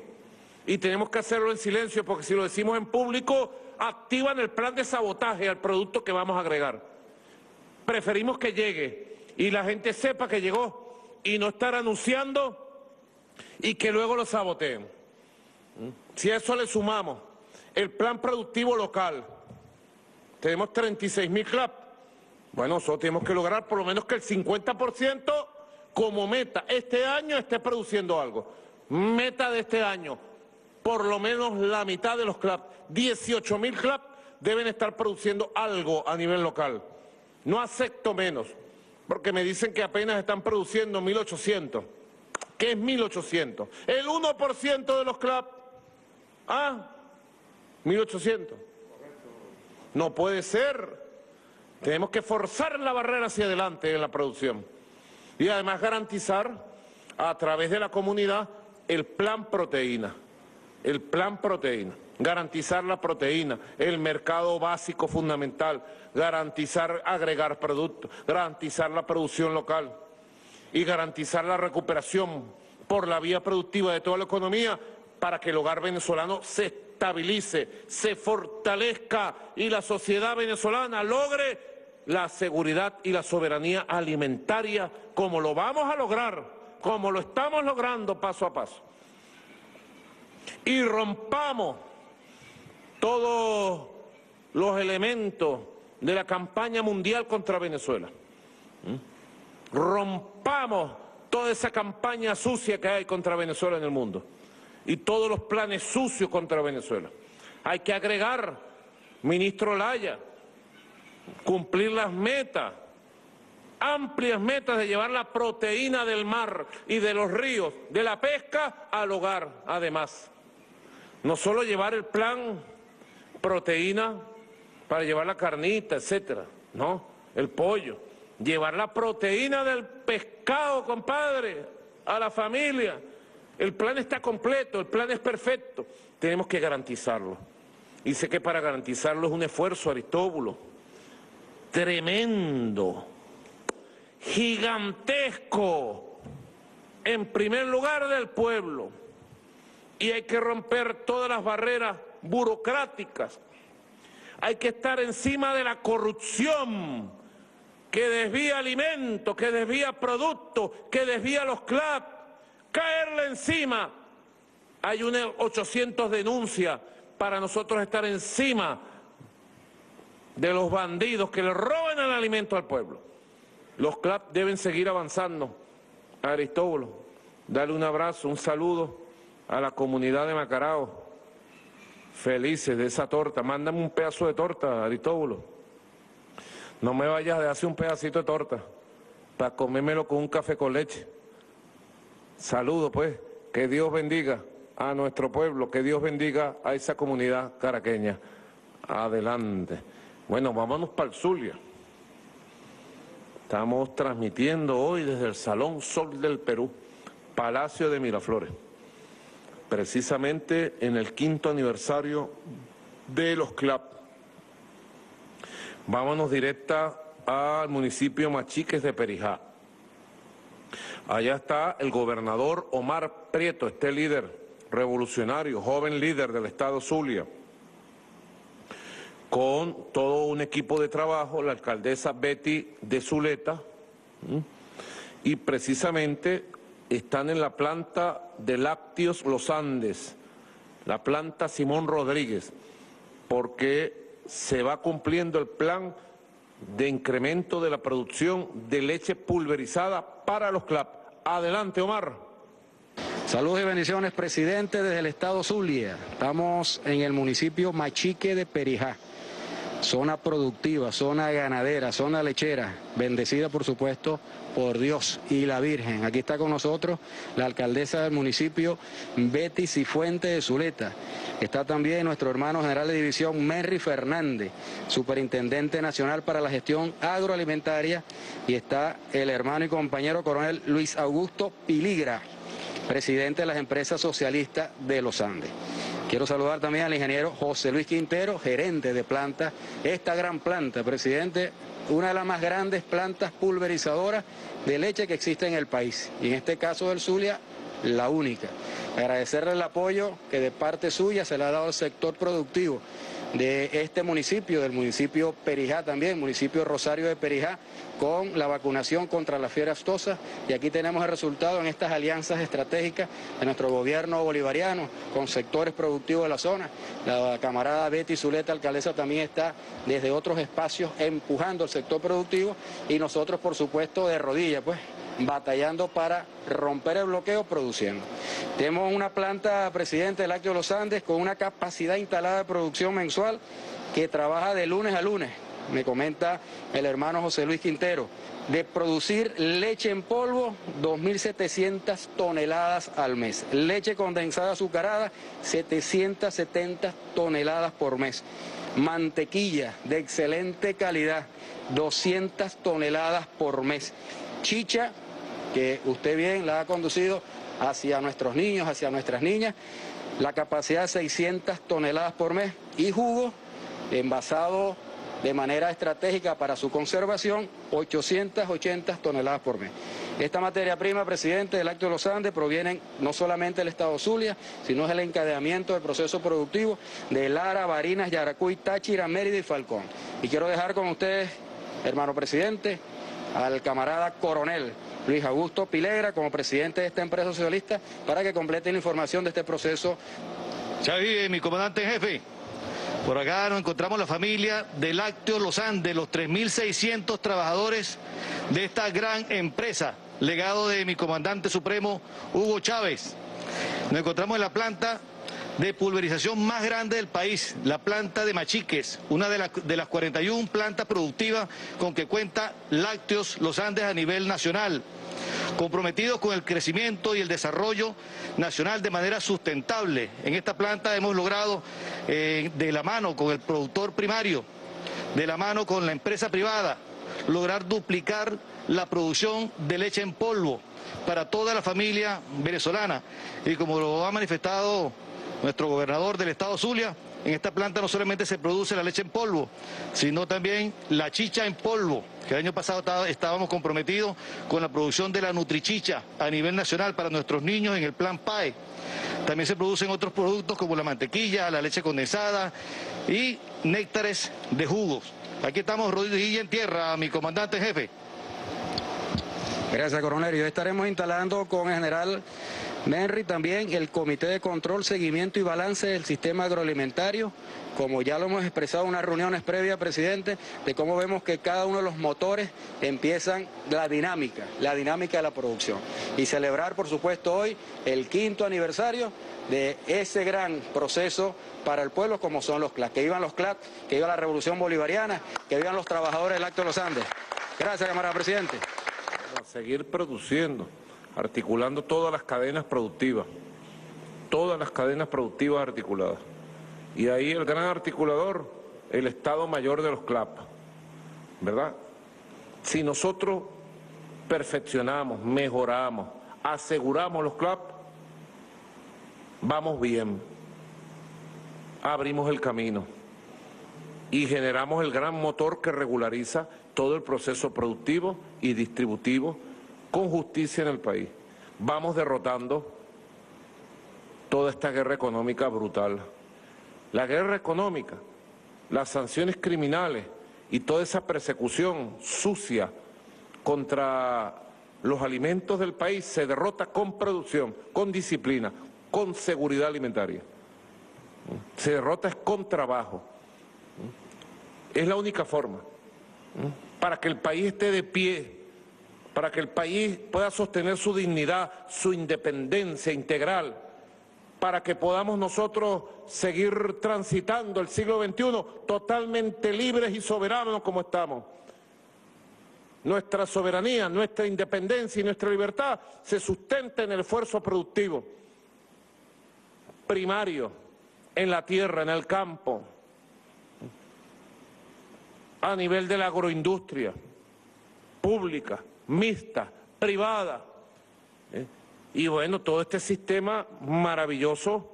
y tenemos que hacerlo en silencio, porque si lo decimos en público, activan el plan de sabotaje al producto que vamos a agregar. Preferimos que llegue y la gente sepa que llegó y no estar anunciando y que luego lo saboteen. Si a eso le sumamos el plan productivo local, tenemos 36.000 CLAP. Bueno, nosotros tenemos que lograr por lo menos que el 50% como meta este año esté produciendo algo. Meta de este año, por lo menos la mitad de los CLAP, 18.000 CLAP, deben estar produciendo algo a nivel local. No acepto menos, porque me dicen que apenas están produciendo 1.800. ¿Qué es 1.800? El 1% de los CLAP. Ah, 1.800. No puede ser. Tenemos que forzar la barrera hacia adelante en la producción. Y además garantizar a través de la comunidad el plan proteína. El plan proteína. Garantizar la proteína, el mercado básico fundamental. Garantizar agregar productos, garantizar la producción local y garantizar la recuperación por la vía productiva de toda la economía para que el hogar venezolano se estabilice, se fortalezca y la sociedad venezolana logre la seguridad y la soberanía alimentaria, como lo vamos a lograr, como lo estamos logrando paso a paso. Y rompamos todos los elementos de la campaña mundial contra Venezuela. Rompamos toda esa campaña sucia que hay contra Venezuela en el mundo y todos los planes sucios contra Venezuela. Hay que agregar, ministro Laya, cumplir las metas, amplias metas de llevar la proteína del mar y de los ríos, de la pesca al hogar, además. No solo llevar el plan proteína para llevar la carnita, etcétera, no, el pollo. Llevar la proteína del pescado, compadre, a la familia. El plan está completo, el plan es perfecto. Tenemos que garantizarlo. Y sé que para garantizarlo es un esfuerzo, Aristóbulo, tremendo, gigantesco, en primer lugar del pueblo. Y hay que romper todas las barreras burocráticas. Hay que estar encima de la corrupción que desvía alimentos, que desvía productos, que desvía los CLAP. Caerle encima. Hay unas 800 denuncias para nosotros estar encima de los bandidos que le roban el alimento al pueblo. Los CLAP deben seguir avanzando. Aristóbulo, dale un abrazo, un saludo a la comunidad de Macarao. Felices de esa torta. Mándame un pedazo de torta, Aristóbulo. No me vayas de hacer un pedacito de torta para comérmelo con un café con leche. Saludo, pues, que Dios bendiga a nuestro pueblo, que Dios bendiga a esa comunidad caraqueña. Adelante. Bueno, vámonos para el Zulia. Estamos transmitiendo hoy desde el Salón Sol del Perú, Palacio de Miraflores, precisamente en el 5º aniversario de los CLAP. Vámonos directa al municipio Machiques de Perijá. Allá está el gobernador Omar Prieto, este líder revolucionario, joven líder del estado Zulia, con todo un equipo de trabajo, la alcaldesa Betty de Zuleta, y precisamente están en la planta de Lácteos Los Andes, la planta Simón Rodríguez, porque se va cumpliendo el plan de incremento de la producción de leche pulverizada para los CLAP. Adelante, Omar. Saludos y bendiciones, presidente, desde el estado Zulia. Estamos en el municipio Machique de Perijá, zona productiva, zona ganadera, zona lechera, bendecida por supuesto por Dios y la Virgen. Aquí está con nosotros la alcaldesa del municipio, Betty Cifuentes de Zuleta. Está también nuestro hermano general de división, Merry Fernández, superintendente nacional para la gestión agroalimentaria, y está el hermano y compañero coronel Luis Augusto Piligra, presidente de las empresas socialistas de los Andes. Quiero saludar también al ingeniero José Luis Quintero, gerente de planta. Esta gran planta, presidente, una de las más grandes plantas pulverizadoras de leche que existe en el país. Y en este caso del Zulia, la única. Agradecerle el apoyo que de parte suya se le ha dado al sector productivo de este municipio, del municipio Perijá también, municipio Rosario de Perijá, con la vacunación contra la fiebre aftosa. Y aquí tenemos el resultado en estas alianzas estratégicas de nuestro gobierno bolivariano con sectores productivos de la zona. La camarada Betty Zuleta, alcaldesa, también está desde otros espacios empujando el sector productivo y nosotros, por supuesto, de rodillas, pues, batallando para romper el bloqueo produciendo. Tenemos una planta, presidente, de Lácteos Los Andes con una capacidad instalada de producción mensual que trabaja de lunes a lunes, me comenta el hermano José Luis Quintero, de producir leche en polvo, 2.700 toneladas al mes, leche condensada azucarada, 770 toneladas por mes, mantequilla de excelente calidad, 200 toneladas por mes, chicha, que usted bien la ha conducido hacia nuestros niños, hacia nuestras niñas, la capacidad de 600 toneladas por mes, y jugo envasado de manera estratégica para su conservación, 880 toneladas por mes. Esta materia prima, presidente, del Lácteos Los Andes, provienen no solamente del estado Zulia, sino es el encadenamiento del proceso productivo de Lara, Barinas, Yaracuy, Táchira, Mérida y Falcón. Y quiero dejar con ustedes, hermano presidente, al camarada coronel Luis Augusto Pilegra como presidente de esta empresa socialista para que complete la información de este proceso. Xavi, mi comandante en jefe, por acá nos encontramos la familia de Lácteos Los Andes, los 3.600 trabajadores de esta gran empresa, legado de mi comandante supremo Hugo Chávez. Nos encontramos en la planta de pulverización más grande del país, la planta de Machiques, una de las 41 plantas productivas con que cuenta Lácteos Los Andes a nivel nacional, comprometidos con el crecimiento y el desarrollo nacional de manera sustentable. En esta planta hemos logrado, de la mano con el productor primario, de la mano con la empresa privada, lograr duplicar la producción de leche en polvo para toda la familia venezolana. Y como lo ha manifestado nuestro gobernador del estado Zulia, en esta planta no solamente se produce la leche en polvo, sino también la chicha en polvo, que el año pasado estábamos comprometidos con la producción de la nutrichicha a nivel nacional para nuestros niños en el plan PAE. También se producen otros productos como la mantequilla, la leche condensada y néctares de jugos. Aquí estamos rodilla en tierra, mi comandante jefe. Gracias, coronel. Yo estaremos instalando con el general Menry también el Comité de Control, Seguimiento y Balance del Sistema Agroalimentario, como ya lo hemos expresado en unas reuniones previas, presidente, de cómo vemos que cada uno de los motores empiezan la dinámica de la producción. Y celebrar, por supuesto, hoy el 5º aniversario de ese gran proceso para el pueblo, como son los CLAC. Que vivan los CLAC, que viva la Revolución Bolivariana, que vivan los trabajadores del Lácteos Los Andes. Gracias, camarada presidente. A seguir produciendo, articulando todas las cadenas productivas articuladas. Y ahí el gran articulador, el Estado Mayor de los CLAP, ¿verdad? Si nosotros perfeccionamos, mejoramos, aseguramos los CLAP, vamos bien, abrimos el camino y generamos el gran motor que regulariza todo el proceso productivo y distributivo con justicia en el país. Vamos derrotando toda esta guerra económica brutal. La guerra económica, las sanciones criminales y toda esa persecución sucia contra los alimentos del país se derrota con producción, con disciplina, con seguridad alimentaria. Se derrota con trabajo. Es la única forma para que el país esté de pie, para que el país pueda sostener su dignidad, su independencia integral, para que podamos nosotros seguir transitando el siglo XXI totalmente libres y soberanos como estamos. Nuestra soberanía, nuestra independencia y nuestra libertad se sustenta en el esfuerzo productivo, primario, en la tierra, en el campo, a nivel de la agroindustria, pública, mixta, privada. Y bueno, todo este sistema maravilloso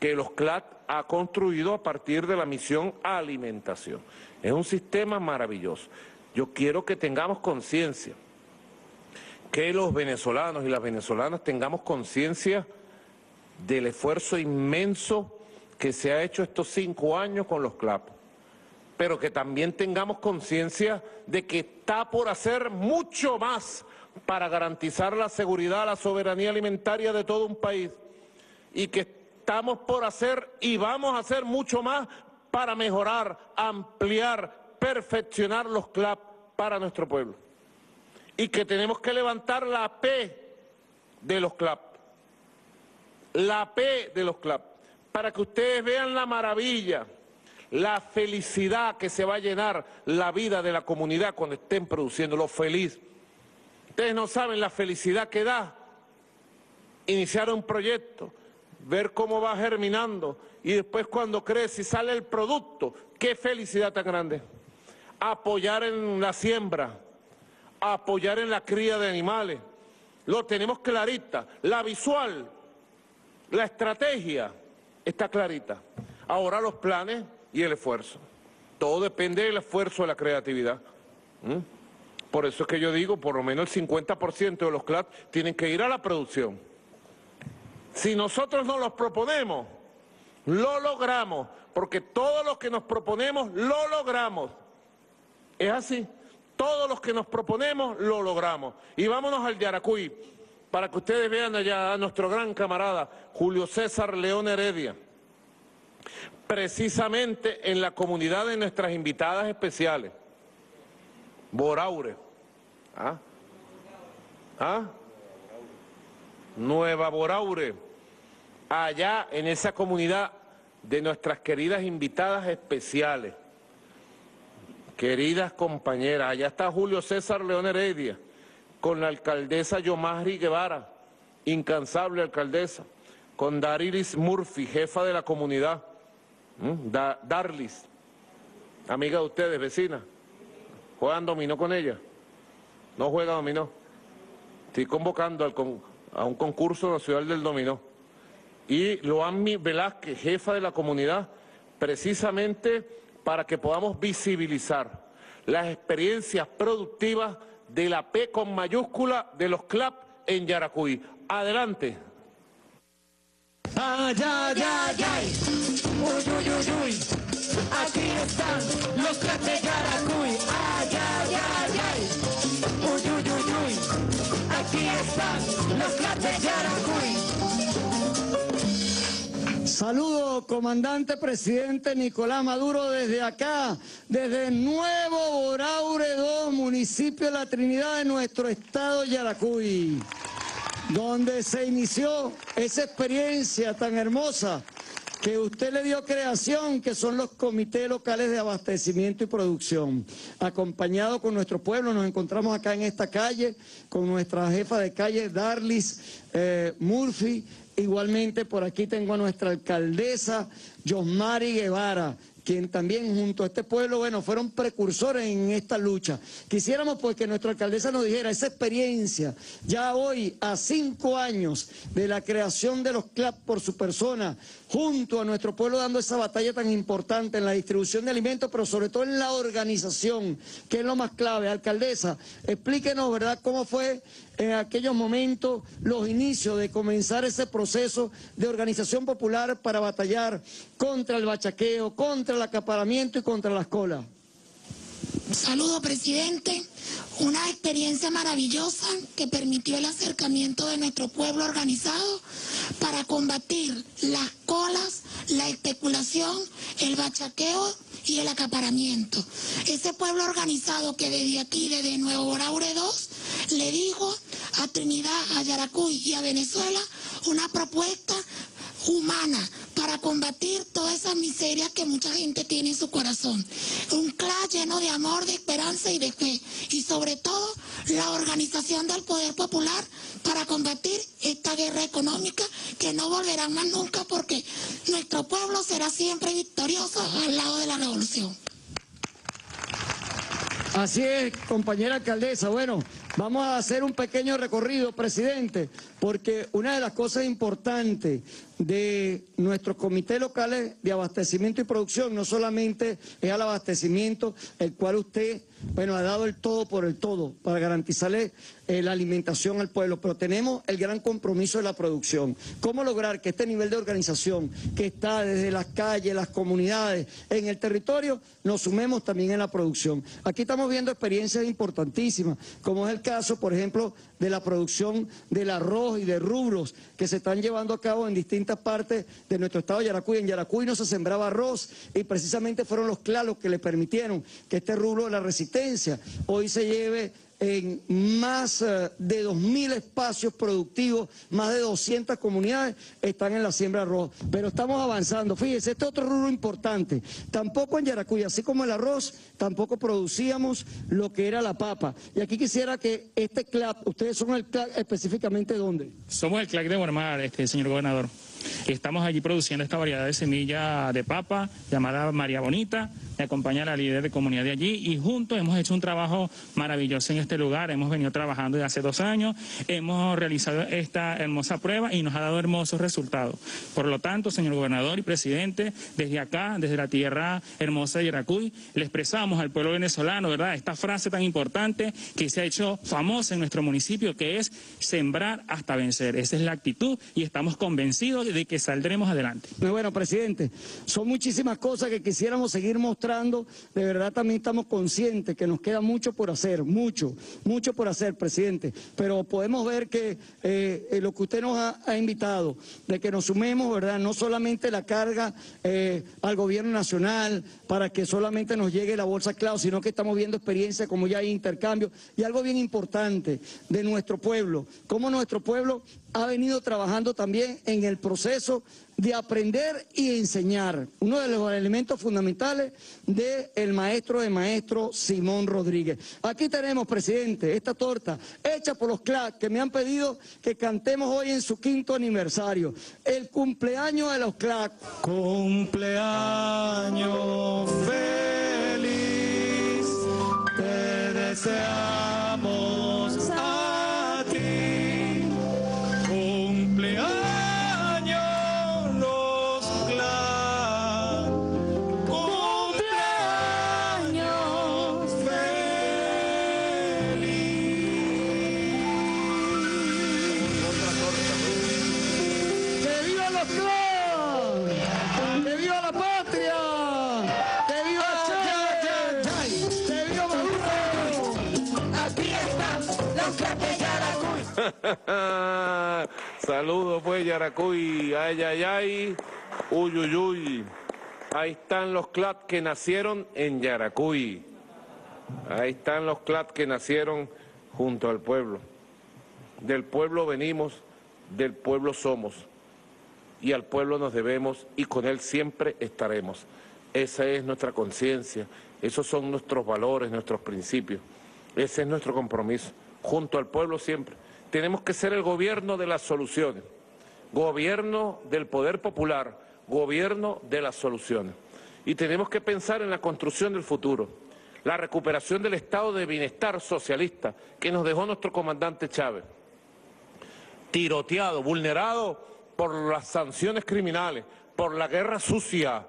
que los CLAT ha construido a partir de la misión alimentación. Es un sistema maravilloso. Yo quiero que tengamos conciencia, que los venezolanos y las venezolanas tengamos conciencia del esfuerzo inmenso que se ha hecho estos 5 años con los CLAP, pero que también tengamos conciencia de que está por hacer mucho más para garantizar la seguridad, la soberanía alimentaria de todo un país, y que estamos por hacer y vamos a hacer mucho más para mejorar, ampliar, perfeccionar los CLAP para nuestro pueblo, y que tenemos que levantar la P de los CLAP, la P de los CLAP, para que ustedes vean la maravilla, la felicidad que se va a llenar la vida de la comunidad cuando estén produciendo lo feliz. Ustedes no saben la felicidad que da iniciar un proyecto, ver cómo va germinando y después cuando crece y sale el producto, qué felicidad tan grande. Apoyar en la siembra, apoyar en la cría de animales, lo tenemos clarita, la visual, la estrategia está clarita. Ahora los planes y el esfuerzo. Todo depende del esfuerzo de la creatividad. Por eso es que yo digo, por lo menos el 50% de los CLAT tienen que ir a la producción. Si nosotros no los proponemos, lo logramos, porque todos los que nos proponemos, lo logramos. Es así, todos los que nos proponemos, lo logramos. Y vámonos al Yaracuy, para que ustedes vean allá a nuestro gran camarada, Julio César León Heredia, precisamente en la comunidad de nuestras invitadas especiales, Boraure, Nueva Boraure, allá en esa comunidad de nuestras queridas invitadas especiales, queridas compañeras, allá está Julio César León Heredia, con la alcaldesa Yomari Guevara, incansable alcaldesa, con Darilis Murphy, jefa de la comunidad, Darlis, amiga de ustedes, vecina. ¿Juegan dominó con ella? No juega dominó. Estoy convocando a un concurso nacional del dominó. Y Loanmi Velázquez, jefa de la comunidad, precisamente para que podamos visibilizar las experiencias productivas de la P con mayúscula de los CLAP en Yaracuy. Adelante. Ay, ay, ay, ay. Uy, uy, uy, uy. Aquí están los CLAP de Yaracuy. Ay, ay, ay, ay. Uy, uy, uy, uy. Aquí están los CLAP de Yaracuy. Saludo, comandante presidente Nicolás Maduro, desde acá, desde Nuevo Boraure 2, municipio de La Trinidad, de nuestro estado Yaracuy, donde se inició esa experiencia tan hermosa que usted le dio creación, que son los comités locales de abastecimiento y producción. Acompañado con nuestro pueblo, nos encontramos acá en esta calle, con nuestra jefa de calle, Darlis Murphy. Igualmente por aquí tengo a nuestra alcaldesa, Yosmari Guevara, quien también junto a este pueblo, bueno, fueron precursores en esta lucha. Quisiéramos pues que nuestra alcaldesa nos dijera esa experiencia, ya hoy a 5 años de la creación de los CLAP por su persona, junto a nuestro pueblo dando esa batalla tan importante en la distribución de alimentos, pero sobre todo en la organización, que es lo más clave. Alcaldesa, explíquenos, ¿verdad?, cómo fue en aquellos momentos los inicios de comenzar ese proceso de organización popular para batallar contra el bachaqueo, contra el acaparamiento y contra las colas. Saludo, presidente. Una experiencia maravillosa que permitió el acercamiento de nuestro pueblo organizado para combatir las colas, la especulación, el bachaqueo y el acaparamiento. Ese pueblo organizado que desde aquí, desde Nuevo Boraure 2, le dijo a Trinidad, a Yaracuy y a Venezuela una propuesta humana para combatir todas esas miserias que mucha gente tiene en su corazón. Un CLAP lleno de amor, de esperanza y de fe, y sobre todo la organización del poder popular para combatir esta guerra económica que no volverá más nunca, porque nuestro pueblo será siempre victorioso al lado de la revolución. Así es, compañera alcaldesa. Bueno, vamos a hacer un pequeño recorrido, presidente, porque una de las cosas importantes de nuestros comités locales de abastecimiento y producción no solamente es al abastecimiento, el cual usted, bueno, ha dado el todo por el todo para garantizarle la alimentación al pueblo, pero tenemos el gran compromiso de la producción. ¿Cómo lograr que este nivel de organización que está desde las calles, las comunidades, en el territorio, nos sumemos también en la producción? Aquí estamos viendo experiencias importantísimas, como es el caso, por ejemplo, de la producción del arroz y de rubros que se están llevando a cabo en distintas partes de nuestro estado de Yaracuy. En Yaracuy no se sembraba arroz y precisamente fueron los claros que le permitieron que este rubro de la resistencia hoy se lleve en más de 2.000 espacios productivos, más de 200 comunidades están en la siembra de arroz. Pero estamos avanzando. Fíjense, este otro rubro importante. Tampoco en Yaracuy, así como el arroz, tampoco producíamos lo que era la papa. Y aquí quisiera que este CLAC, ¿ustedes son el CLAC específicamente dónde? Somos el CLAC de Guarmar, señor gobernador. Estamos allí produciendo esta variedad de semilla de papa llamada María Bonita. Me acompaña la líder de comunidad de allí y juntos hemos hecho un trabajo maravilloso en este lugar. Hemos venido trabajando desde hace 2 años, hemos realizado esta hermosa prueba y nos ha dado hermosos resultados. Por lo tanto, señor gobernador y presidente, desde acá, desde la tierra hermosa de Yaracuy, le expresamos al pueblo venezolano, ¿verdad?, esta frase tan importante que se ha hecho famosa en nuestro municipio, que es sembrar hasta vencer. Esa es la actitud y estamos convencidos de que saldremos adelante. Muy bueno, presidente. Son muchísimas cosas que quisiéramos seguir mostrando. De verdad también estamos conscientes que nos queda mucho por hacer, mucho por hacer, presidente. Pero podemos ver que lo que usted nos ha invitado, de que nos sumemos, ¿verdad?, no solamente la carga al gobierno nacional para que solamente nos llegue la bolsa Clau, sino que estamos viendo experiencias como ya hay intercambio. Y algo bien importante de nuestro pueblo, cómo nuestro pueblo ha venido trabajando también en el proceso de aprender y enseñar, uno de los elementos fundamentales del maestro de maestro Simón Rodríguez. Aquí tenemos, presidente, esta torta hecha por los CLAC que me han pedido que cantemos hoy en su 5º aniversario, el cumpleaños de los CLAC. Cumpleaños feliz, te deseamos a ti, cumpleaños. Saludos pues, Yaracuy, ay, ay, ay, uy, uy, uy. Ahí están los CLAC que nacieron en Yaracuy. Ahí están los CLAC que nacieron junto al pueblo. Del pueblo venimos, del pueblo somos. Y al pueblo nos debemos y con él siempre estaremos. Esa es nuestra conciencia, esos son nuestros valores, nuestros principios. Ese es nuestro compromiso, junto al pueblo siempre. Tenemos que ser el gobierno de las soluciones, gobierno del poder popular, gobierno de las soluciones. Y tenemos que pensar en la construcción del futuro, la recuperación del estado de bienestar socialista que nos dejó nuestro comandante Chávez, tiroteado, vulnerado por las sanciones criminales, por la guerra sucia,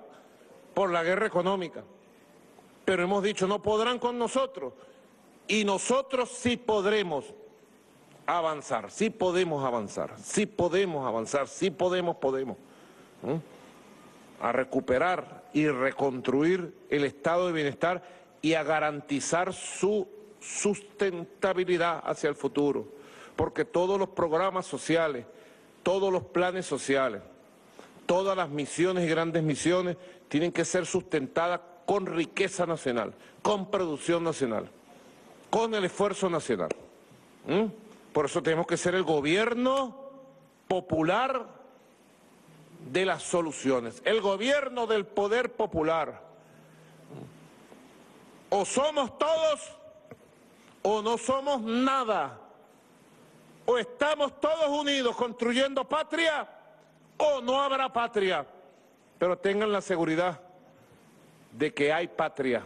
por la guerra económica. Pero hemos dicho, no podrán con nosotros, y nosotros sí podremos avanzar, sí podemos avanzar, sí podemos avanzar, sí podemos. A recuperar y reconstruir el estado de bienestar y a garantizar su sustentabilidad hacia el futuro, porque todos los programas sociales, todos los planes sociales, todas las misiones y grandes misiones tienen que ser sustentadas con riqueza nacional, con producción nacional, con el esfuerzo nacional. Por eso tenemos que ser el gobierno popular de las soluciones, el gobierno del poder popular. O somos todos o no somos nada. O estamos todos unidos construyendo patria o no habrá patria. Pero tengan la seguridad de que hay patria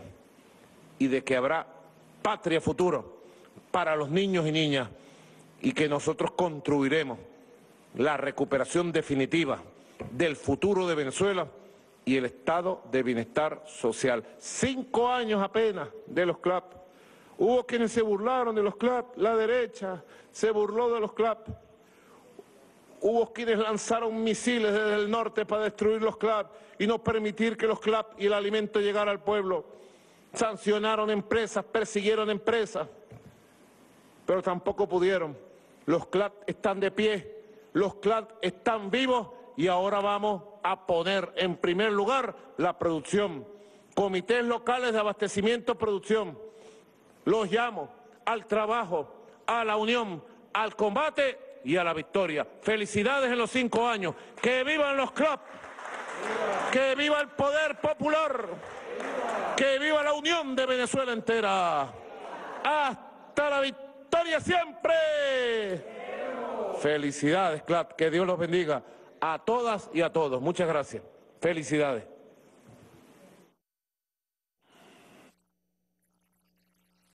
y de que habrá patria futuro para los niños y niñas, y que nosotros construiremos la recuperación definitiva del futuro de Venezuela y el estado de bienestar social. 5 años apenas de los CLAP. Hubo quienes se burlaron de los CLAP, la derecha se burló de los CLAP. Hubo quienes lanzaron misiles desde el norte para destruir los CLAP y no permitir que los CLAP y el alimento llegara al pueblo. Sancionaron empresas, persiguieron empresas, pero tampoco pudieron. Los CLAP están de pie, los CLAP están vivos y ahora vamos a poner en primer lugar la producción. Comités locales de abastecimiento, producción. Los llamo al trabajo, a la unión, al combate y a la victoria. Felicidades en los 5 años. ¡Que vivan los CLAP! ¡Que viva el poder popular! ¡Que viva la unión de Venezuela entera! ¡Hasta la victoria siempre! Felicidades, CLAP. Que Dios los bendiga a todas y a todos. Muchas gracias. Felicidades.